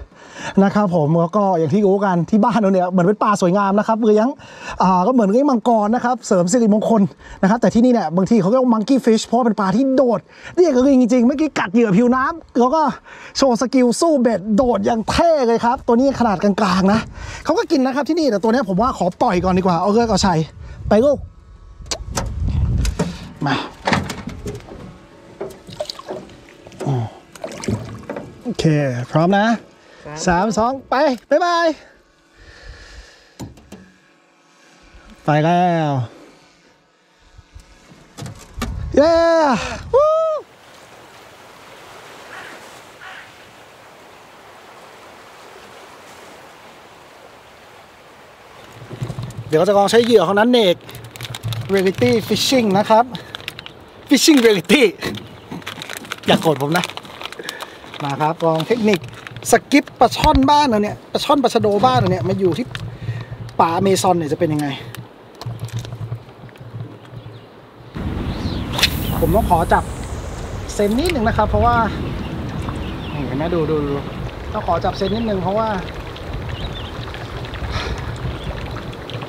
นะครับผมแล้วก็อย่างที่รู้กันที่บ้านเราเนี่ยเหมือนเป็นปลาสวยงามนะครับเลี้ยงอ่าก็เหมือนเลี้ยงมังกรนะครับเสริมสิริมงคลนะครับแต่ที่นี่เนี่ยบางทีเขาเรียกว่ามังกี้ฟิชเพราะเป็นปลาที่โดดเรียกกันจริงๆเมื่อกี้กัดเหยื่อผิวน้ำแล้วก็โชว์สกิลสู้เบ็ดโดดอย่างเท่เลยครับตัวนี้ขนาดกลางๆนะเขาก็กินนะครับที่นี่แต่ตัวนี้ผมว่าขอปล่อยก่อนดีกว่าเอาเลิกเอาชัยไปลูกมาโอเคพร้อมนะสามสองไปบ๊ายบายไปแล้วเย้ วู้ เดี๋ยวเราจะลองใช้เหยื่อของนั้นเนก Reality Fishing นะครับ Fishing Reality อย่าโกรธผมนะมาครับลองเทคนิคสกิปปลาช่อนบ้านเราเนี่ยปลาช่อนปลาชะโดบ้านเราเนี่ยมาอยู่ที่ป่าอเมซอนเนี่ยจะเป็นยังไงผมต้องขอจับเซนนิดหนึ่งนะครับเพราะว่าเห็นไหมดูดูดูต้องขอจับเซนนิดหนึ่งเพราะว่า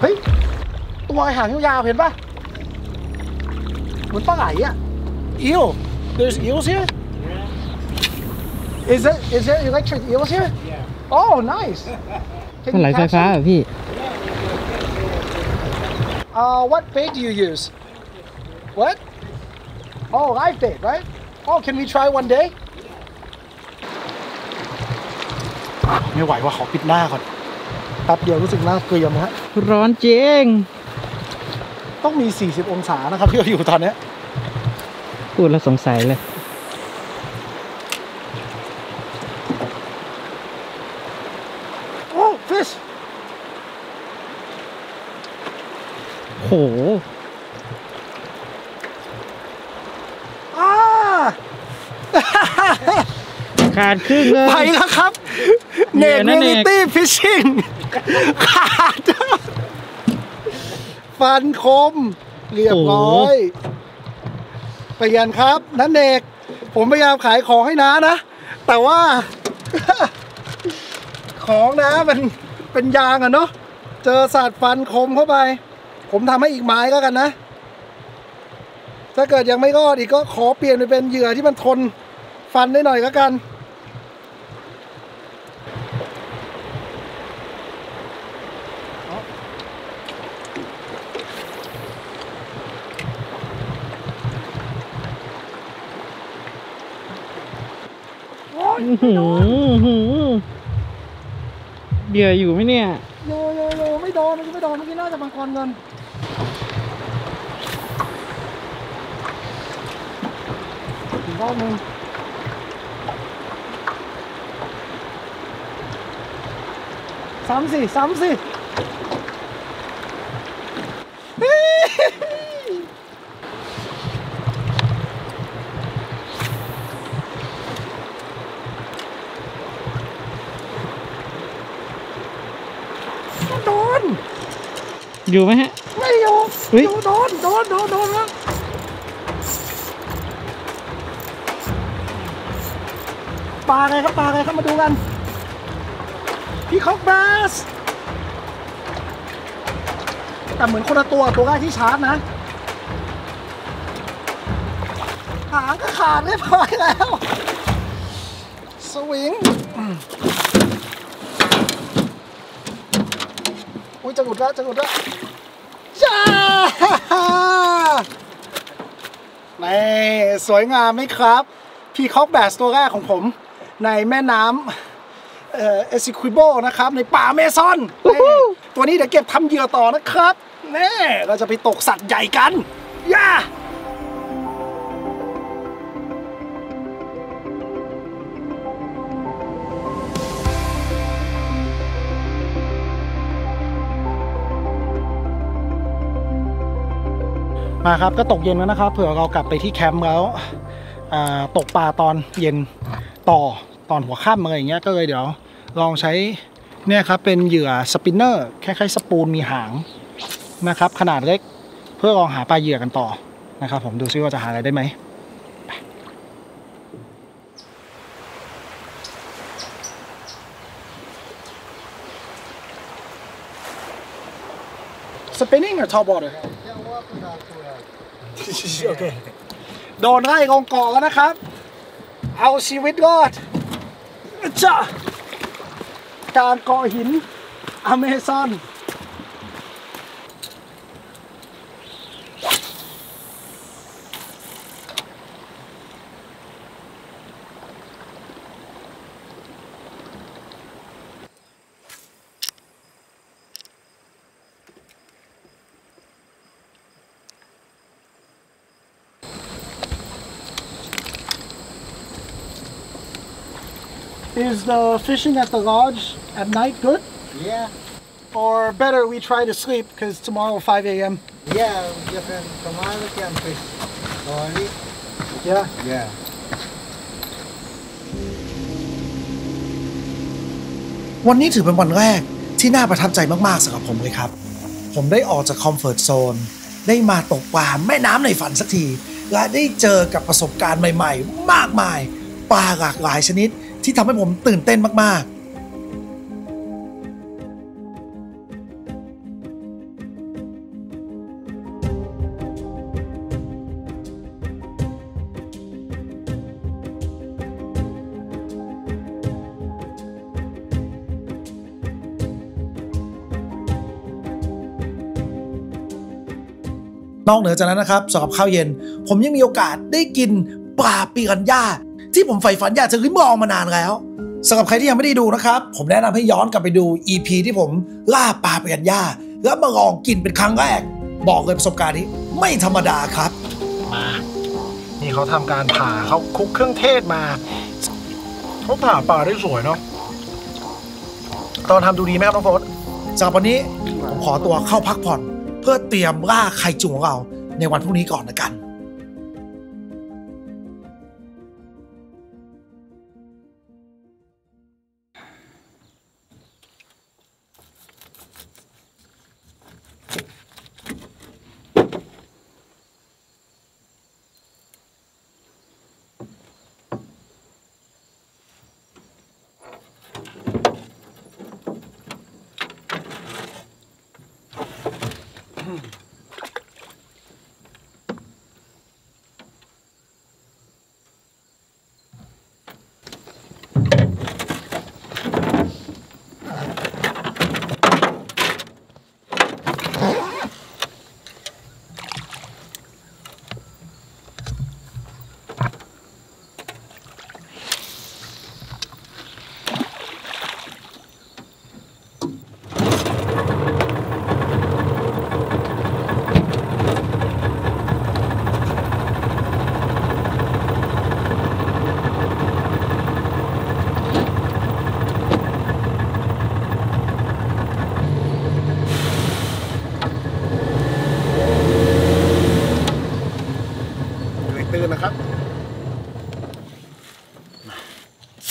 เฮ้ยตัวหางยาวเห็นปะเหมือนปลาไหลอ่ะอิว there's eels here Is it is there electric eels here? Yeah. Oh, nice. Can you catch them? Uh, what bait do you use? What? Oh, live bait, right? Oh, can we try one day? ไม่ไหวว่าขอปิดหน้าก่อนแป๊บเดียวรู้สึกหน้าเกรียมฮะร้อนจริงต้องมีสี่สิบองศานะครับที่เราอยู่ตอนนี้พูดแล้วสงสัยเลยโอ้โห ขาดครึ่งเลยไปแล้วครับเนกเนลิตี้ฟิชชิ่งขาดฟันคมเรียบร้อยไปกันครับนั่นเนกผมพยายามขายของให้น้านะแต่ว่าของนะมันเป็นยางอะเนาะเจอสัตว์ฟันคมเข้าไปผมทำให้อีกไม้ก็กันนะถ้าเกิดยังไม่รอดอีกก็ขอเปลี่ยนไปเป็นเหยื่อที่มันทนฟันได้หน่อยก็กัน หืมหืมเดือดอยู่ไหมเนี่ยโยโยโยไม่โดนมันไม่โดนเมื่อกี้น่าจะบังกรเงินถึงรอบนึงซ้ำสิซ้ำสิโดนอยู่ไหมฮะไม่อยู่อยู่โดนโดนโดนโดนแล้วปลาอะไรครับปลาอะไรครับมาดูกันพี่คอกบาสแต่เหมือนคนละตัวตัวแรกที่ชาร์จนะหางก็ขาดเรียบร้อยแล้วสวิงอุ้ยจะหลุดแล้วจะหลุดแล้วจ้านี่สวยงามไหมครับพี่คอกบาสตัวแรกของผมในแม่น้ำเอซิคิโบนะครับในป่าเมซอนตัวนี้เดี๋ยวเก็บทำเหยื่อต่อนะครับแน่เราจะไปตกสัตว์ใหญ่กันย่ามาครับก็ตกเย็นแล้วนะครับเผื่อเรากลับไปที่แคมป์แล้วตกปลาตอนเย็นต่อตอนหัวค่ำอะไรอย่างเงี้ยก็เลยเดี๋ยวลองใช้เนี่ยครับเป็นเหยื่อสปินเนอร์คล้ายๆสปูนมีหางนะครับขนาดเล็กเพื่อลองหาปลาเหยื่อกันต่อนะครับผมดูซิว่าจะหาอะไรได้ไหมสปินนิ่งหรือทอบบอร์ดโดนไล่กองเกาะแล้วนะครับเอาชีวิตรอดจ้ะการเกาะหินอเมซอนIs the fishing at the lodge at night good? Yeah. Or better, we try to sleep because tomorrow five A M Yeah, we can tomorrow we can fish early. Yeah. Yeah. One นี้ถือเป็นวันแรกที่น่าประทับใจมากๆสำหรับผมเลยครับผมได้ออกจากคอมฟอร์ตโซนได้มาตกปลาแม่น้ำในฝันสักทีและได้เจอกับประสบการณ์ใหม่ๆมากมายปลาหลากหลายชนิดที่ทำให้ผมตื่นเต้นมากๆนอกเหนือจากนั้นนะครับสำหรับข้าวเย็นผมยังมีโอกาสได้กินปลาปิรันย่าที่ผมใฝ่ฝันอยากจะขึ้นมองมานานแล้วสำหรับใครที่ยังไม่ได้ดูนะครับผมแนะนำให้ย้อนกลับไปดู อี พี ที่ผมล่าปลาปิรันย่าแล้วมาลองกินเป็นครั้งแรกบอกเลยประสบการณ์นี้ไม่ธรรมดาครับมานี่เขาทำการผ่าเขาคลุกเครื่องเทศมาเขาผ่าปลาได้สวยเนาะตอนทำดูดีไหมครับน้องโฟร์สำหรับวันนี้ผมขอตัวเข้าพักผ่อนเพื่อเตรียมล่าไข่จุ๋งของเราในวันพรุ่งนี้ก่อนละกัน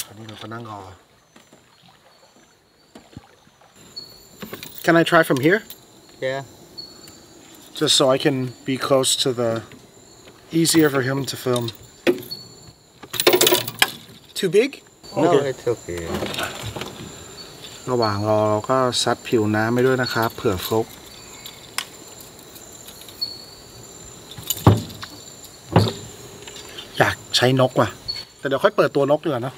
ตอนนี้เราก็นั่งรอ Can I try from here? Yeah. Just so I can be close to the easier for him to film. Too big? No, it's okay. ระหว่างรอเราก็ซัดผิวน้ำไปด้วยนะครับเผื่อฟลุกอยากใช้นกว่ะแต่เดี๋ยวค่อยเปิดตัวนกดีกว่านะ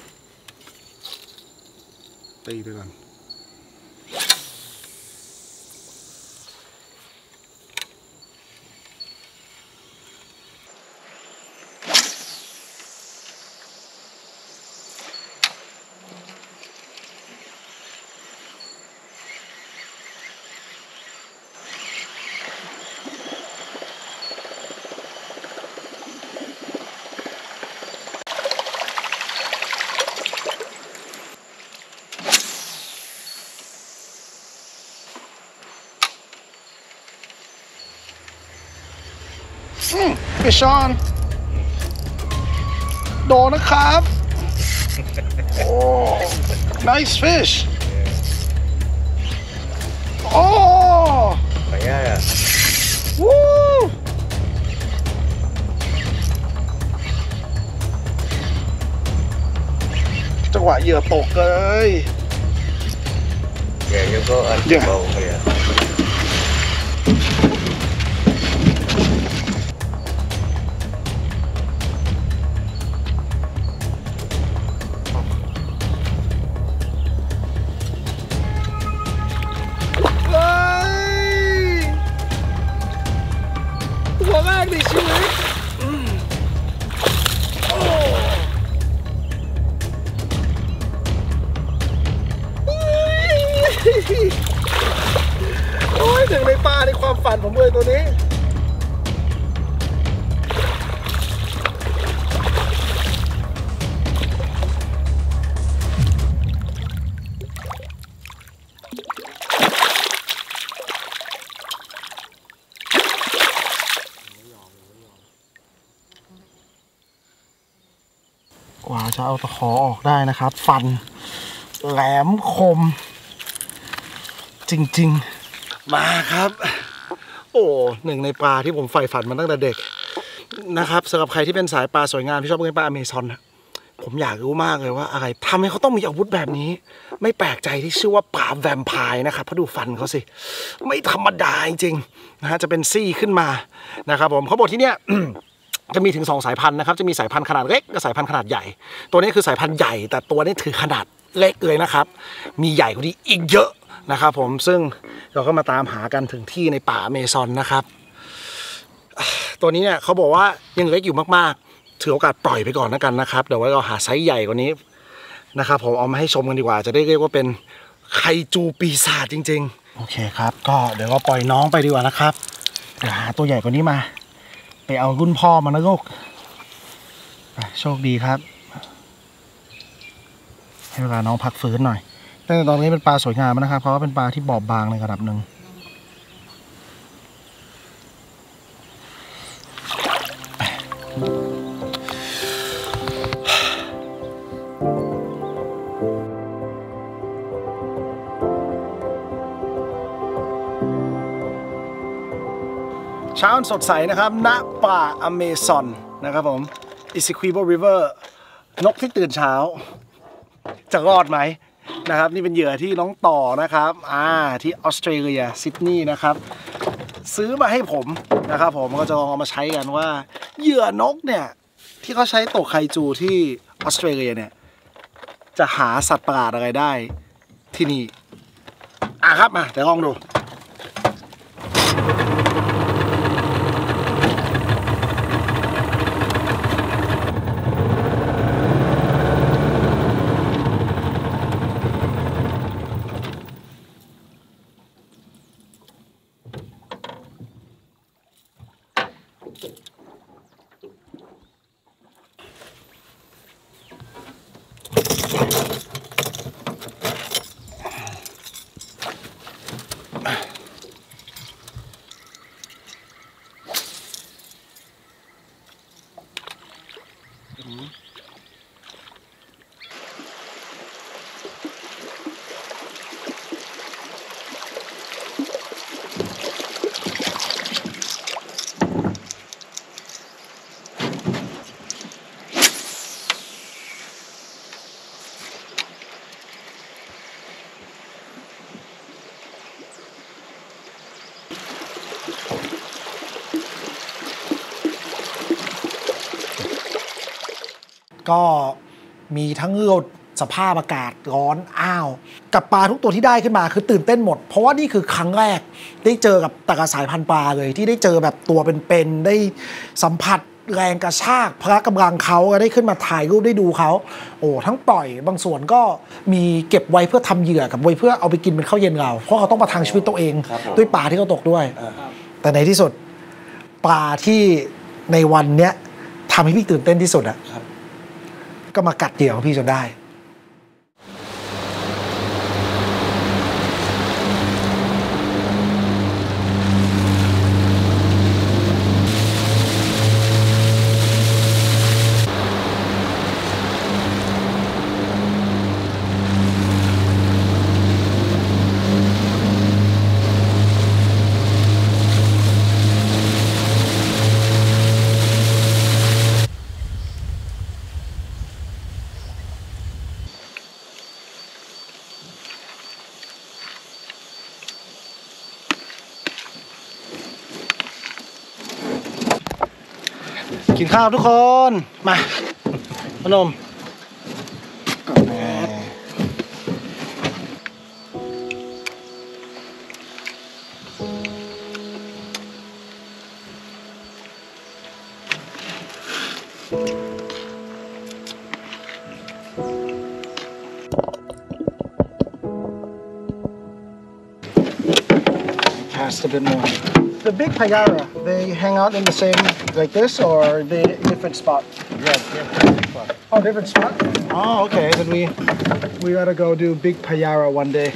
ตีไปก่อนชอนโดนะครับ oh, nice fish oh Payara wooจังหวะเหยื่อตกเลย yeah you go on the boat hereโอ้ยหนึ่งในป้าในความฝันผมเลยตัวนี้กว่าจะเอาตะขอออกได้นะครับฟันแหลมคมจริงๆมาครับโอ้หนึ่งในปลาที่ผมใฝ่ฝันมาตั้งแต่เด็กนะครับสำหรับใครที่เป็นสายปลาสวยงามที่ชอบเล่นปลาอเมซอนผมอยากรู้มากเลยว่าอะไรทำให้เขาต้องมีอาวุธแบบนี้ไม่แปลกใจที่ชื่อว่าปลาแวมไพร์นะครับเพราะดูฟันเขาสิไม่ธรรมดาจริงๆนะฮะจะเป็นซี่ขึ้นมานะครับผมเขาบอกที่เนี้ย จะมีถึงสองสายพันธุ์นะครับจะมีสายพันธุ์ขนาดเล็กกับสายพันธุ์ขนาดใหญ่ตัวนี้คือสายพันธุ์ใหญ่แต่ตัวนี้ถือขนาดเล็กเลยนะครับมีใหญ่กว่านี้อีกเยอะนะครับผมซึ่งเราก็มาตามหากันถึงที่ในป่าอเมซอนนะครับตัวนี้เนี่ยเขาบอกว่ายังเล็กอยู่มากๆถือโอกาสปล่อยไปก่อนแล้วกันนะครับเดี๋ยวไว้เราหาไซส์ใหญ่กว่านี้นะครับผมเอามาให้ชมกันดีกว่าจะได้เรียกว่าเป็นไคจูปีศาจจริงๆโอเคครับก็เดี๋ยวเราปล่อยน้องไปดีกว่านะครับเดี๋ยวหาตัวใหญ่กว่านี้มาไปเอารุ่นพ่อมานะลูกโชคดีครับให้เวลาน้องพักฟื้นหน่อยแต่ตอนนี้เป็นปลาสวยงามนะครับเพราะว่าเป็นปลาที่บอบบางในระดับหนึ่งเช้าสดใสนะครับณป่าอเมซอนนะครับผม Essequibo River นกที่ตื่นเช้าจะรอดไหมนะครับนี่เป็นเหยื่อที่น้องต่อนะครับอ่าที่ออสเตรเลียซิดนีย์นะครับซื้อมาให้ผมนะครับผมก็จะลองเอามาใช้กันว่าเหยื่อนกเนี่ยที่เขาใช้ตกไคจูที่ออสเตรเลียเนี่ยจะหาสัตว์ประหลาดอะไรได้ที่นี่อ่ะครับมาเดี๋ยวลองดู ก็มีทั้งลดสภาพอากาศร้อนอ้าวกับปลาทุกตัวที่ได้ขึ้นมาคือตื่นเต้นหมดเพราะว่านี่คือครั้งแรกได้เจอกับแต่ละสายพันธุ์ปลาเลยที่ได้เจอแบบตัวเป็นๆได้สัมผัสแรงกระชากพละกำลังเขาได้ขึ้นมาถ่ายรูปได้ดูเขาโอ้ทั้งปล่อยบางส่วนก็มีเก็บไว้เพื่อทำเหยื่อกับไว้เพื่อเอาไปกินเป็นข้าวเย็นเราเพราะเขาต้องประทังชีวิตตัวเองด้วยปลาที่เขาตกด้วยแต่ในที่สุดปลาที่ในวันเนี้ยทำให้พี่ตื่นเต้นที่สุดอะก็มากัดเหยื่อของพี่จนได้กินข้าวทุกคนมาพนมก่อนนะCast a bit more.The big Payara, they hang out in the same, like this, or they different spot? Yeah, different spot. Oh, different spot? Oh, okay, then we we gotta go do big Payara one day.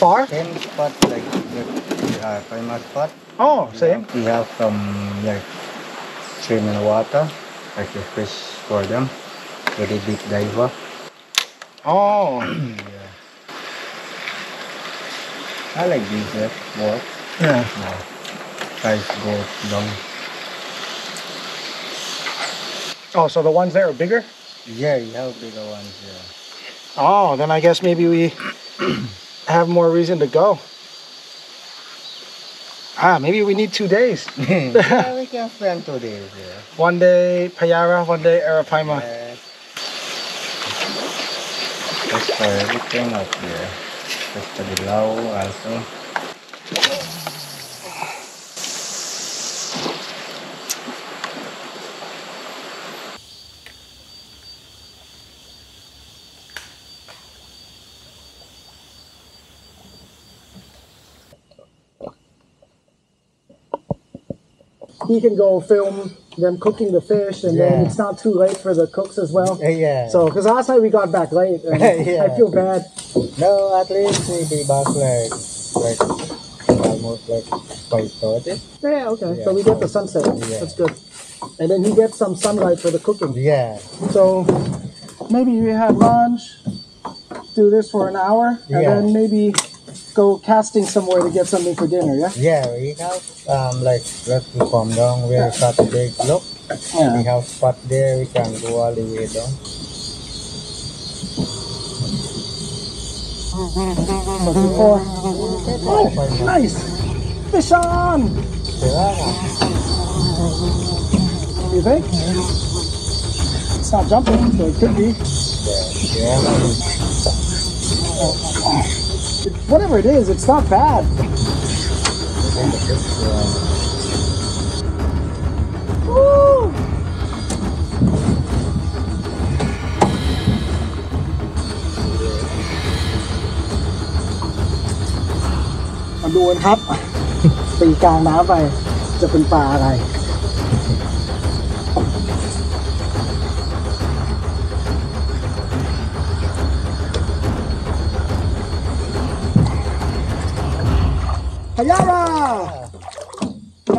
Far? Same spot, like, like uh, famous spot. Oh, same? We have some, like, stream in the water, like the fish for them, very big diver. Oh. I like these that work. Yeah. Guys go long. Oh, so the ones there are bigger? Yeah, you have bigger ones, yeah. Oh, then I guess maybe we have more reason to go. Ah, maybe we need two days. Yeah, we can spend two days, yeah. One day Payara, one day Arapaima. Yeah. Just for everything up here.Just a bit low also. He can go film them cooking the fish, and yeah. then it's not too late for the cooks as well. Yeah. So, because last night we got back late, and yeah. I feel bad. No, at least we be back like, like almost like five thirty. Yeah, okay. Yeah. So we get the sunset. Yeah. That's good. And then he gets some sunlight for the cooking. Yeah. So maybe we have lunch, do this for an hour, yeah. and then maybe go casting somewhere to get something for dinner. Yeah. Yeah, we have um like let's do from down where Saturday look. Yeah. We have spot there. We can go all the way down.Four. Oh, nice! Fish on! What do you think? It's not jumping, so it could be. Whatever it is, it's not bad. Woo!ดูนะครับตีกลางน้ำไปจะเป็นปลาอะไรพายาร่า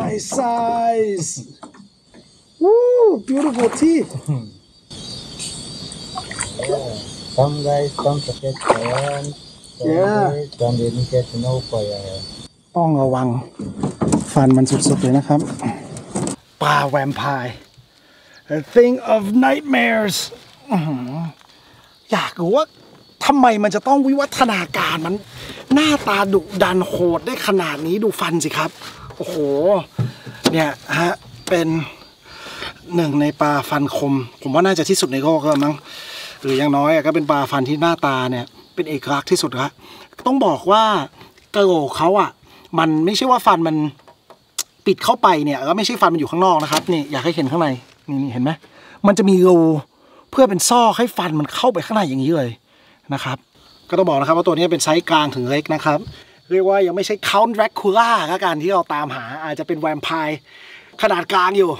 nice size woo beautiful teeth some guys come to get themจำเป็นแค่จะเอาไปต้องระวังฟันมันสุดๆเลยนะครับปลาแวมไพร์ the thing of nightmares อยากรู้ว่าทำไมมันจะต้องวิวัฒนาการมันหน้าตาดุดันโหดได้ขนาดนี้ดูฟันสิครับโอ้โหเนี่ยฮะเป็น หนึ่งในปลาฟันคมผมว่าน่าจะที่สุดในโลกแล้วมั้งหรืออย่างน้อยก็เป็นปลาฟันที่หน้าตาเนี่ยเป็นเอกลักษณ์ที่สุดละต้องบอกว่ากระโหลกเขาอ่ะมันไม่ใช่ว่าฟันมันปิดเข้าไปเนี่ยก็ไม่ใช่ฟันมันอยู่ข้างนอกนะครับนี่อยากให้เห็นข้างในนี่เห็นไหมมันจะมีรูเพื่อเป็นซอกให้ฟันมันเข้าไปข้างในอย่างนี้เลยนะครับก็ต้องบอกนะครับว่าตัวนี้เป็นไซส์กลางถึงเล็กนะครับเรียกว่ายังไม่ใช่ Count Dracula ละกันที่เราตามหาอาจจะเป็นแวมไพร์ขนาดกลางอยู่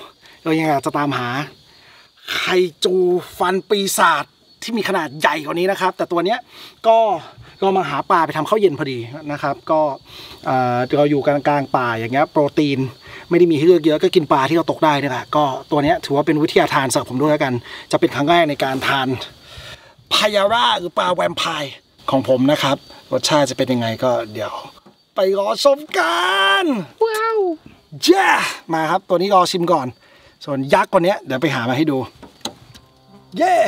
เรายังอยากจะตามหาไคจูฟันปีศาจที่มีขนาดใหญ่กว่านี้นะครับแต่ตัวเนี้ยก็เรามาหาปลาไปทำข้าวเย็นพอดีนะครับก็เราอยู่กลางป่าอย่างเงี้ยโปรตีนไม่ได้มีให้เลือกเยอะก็กินปลาที่เราตกได้นี่แหละก็ตัวเนี้ยถือว่าเป็นวิทยาทานสำหรับผมด้วยแล้วกันจะเป็นครั้งแรกในการทาน Payara หรือปลาแวมไพร์ของผมนะครับรสชาติจะเป็นยังไงก็เดี๋ยวไปรอชมกันว้าวเจ้ามาครับตัวนี้รอชิมก่อนส่วนยักษ์คนนี้เดี๋ยวไปหามาให้ดูเย้ yeah!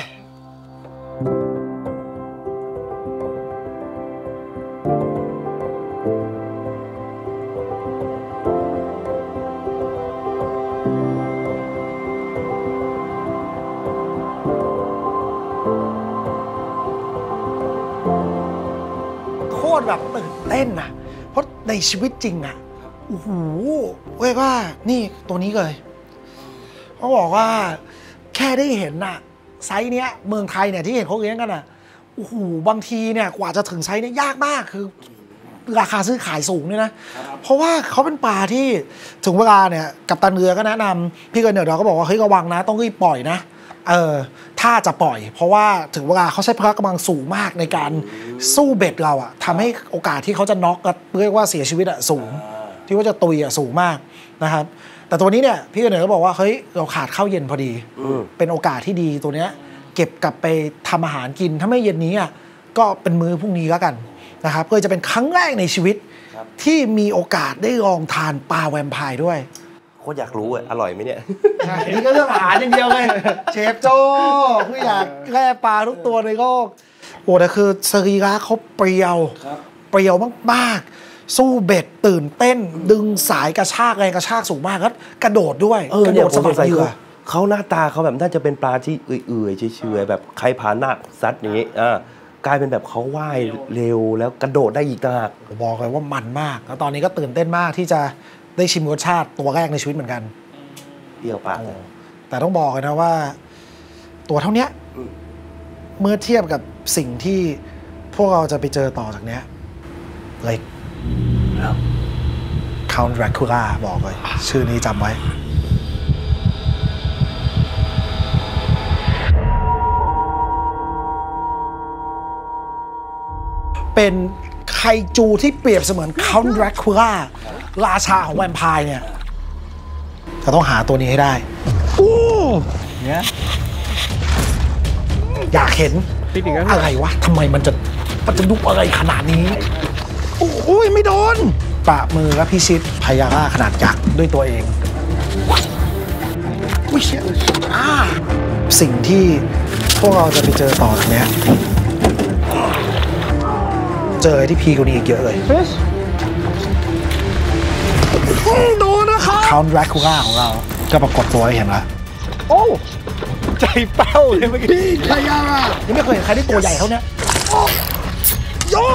แบบตื่นเต้นนะเพราะในชีวิตจริงอ่ะโอ้โหเว้ยว่านี่ตัวนี้เลยเขาบอกว่าแค่ได้เห็นน่ะไซส์เนี้ยเมืองไทยเนี่ยที่เห็นเขาเลี้ยงกันอ่ะโอ้โหบางทีเนี่ยกว่าจะถึงไซส์เนี้ยยากมากคือราคาซื้อขายสูงเนี่ยนะเพราะว่าเขาเป็นปลาที่ถึงเวลาเนี่ยกัปตันเรือก็แนะนำพี่เกินเดี๋ยวเราก็บอกว่าเฮ้ยระวังนะต้องรีบปล่อยนะเออถ้าจะปล่อยเพราะว่าถึงเวลาเขาใช้พละกำลังสูงมากในการสู้เบ็ดเราอะทำให้โอกาสที่เขาจะน็อกเรียกว่าเสียชีวิตอะสูงที่ว่าจะตุยอะสูงมากนะครับแต่ตัวนี้เนี่ยพี่กันเหนือก็บอกว่าเฮ้ยเราขาดข้าวเย็นพอดีเป็นโอกาสที่ดีตัวเนี้ยเก็บกลับไปทำอาหารกินถ้าไม่เย็นนี้อะก็เป็นมื้อพรุ่งนี้แล้วกันนะครับก็จะเป็นครั้งแรกในชีวิตที่มีโอกาสได้ลองทานปลาแวมไพร์ด้วยโคตรอยากรู้อ่ะอร่อยไหมเนี่ยนี่ก็เรื่องอาหารอย่างเดียวเลยเชฟโจ้ผู้อยากแล่ปลาทุกตัวเลยก็โอ้แต่คือสรีระเขาเปรียวเปรียวมากๆสู้เบ็ดตื่นเต้นดึงสายกระชากแรงกระชากสูงมากแล้วกระโดดด้วยกระโดดสะบัดเหยื่อเขาหน้าตาเขาแบบน่าจะเป็นปลาที่เอื่อยๆเฉยๆแบบใครผ่านหน้าซัดอย่างนี้อ่ากลายเป็นแบบเขาว่ายเร็วแล้วกระโดดได้อีกต่างหากบอกเลยว่ามันมากแล้วตอนนี้ก็ตื่นเต้นมากที่จะได้ชิมรสชาติตัวแรกในชีวิตเหมือนกันเปรี้ยวปากแต่ต้องบอกเลยนะว่าตัวเท่านี้เมื่อเทียบกับสิ่งที่พวกเราจะไปเจอต่อจากเนี้ยเล็ก Count Dracula บอกเลยชื่อนี้จำไว้เป็นไคจูที่เปรียบเสมือน Count Draculaราชาของแวมไพร์เนี่ยจะต้องหาตัวนี้ให้ได้โอ้เนี่ยอยากเห็นอะไรวะทำไมมันจะมันจะดุอะไรขนาดนี้โอ้ยไม่โดนปะมือและพิชิตพยาร่าขนาดยักษ์ด้วยตัวเองอุ้ยเชี่ยสิ่งที่พวกเราจะไปเจอต่อจากนี้เจอที่พีกูนี่อีกเยอะเลยดูนะครับ Count Dracula ของเราจะปรากฏตัวให้เห็นแล้วโอ้ใจเป้าเลยเมื่อกี้ Payara ยังไม่เคยเห็นใครได้ตัวใหญ่เท่านี้โอ้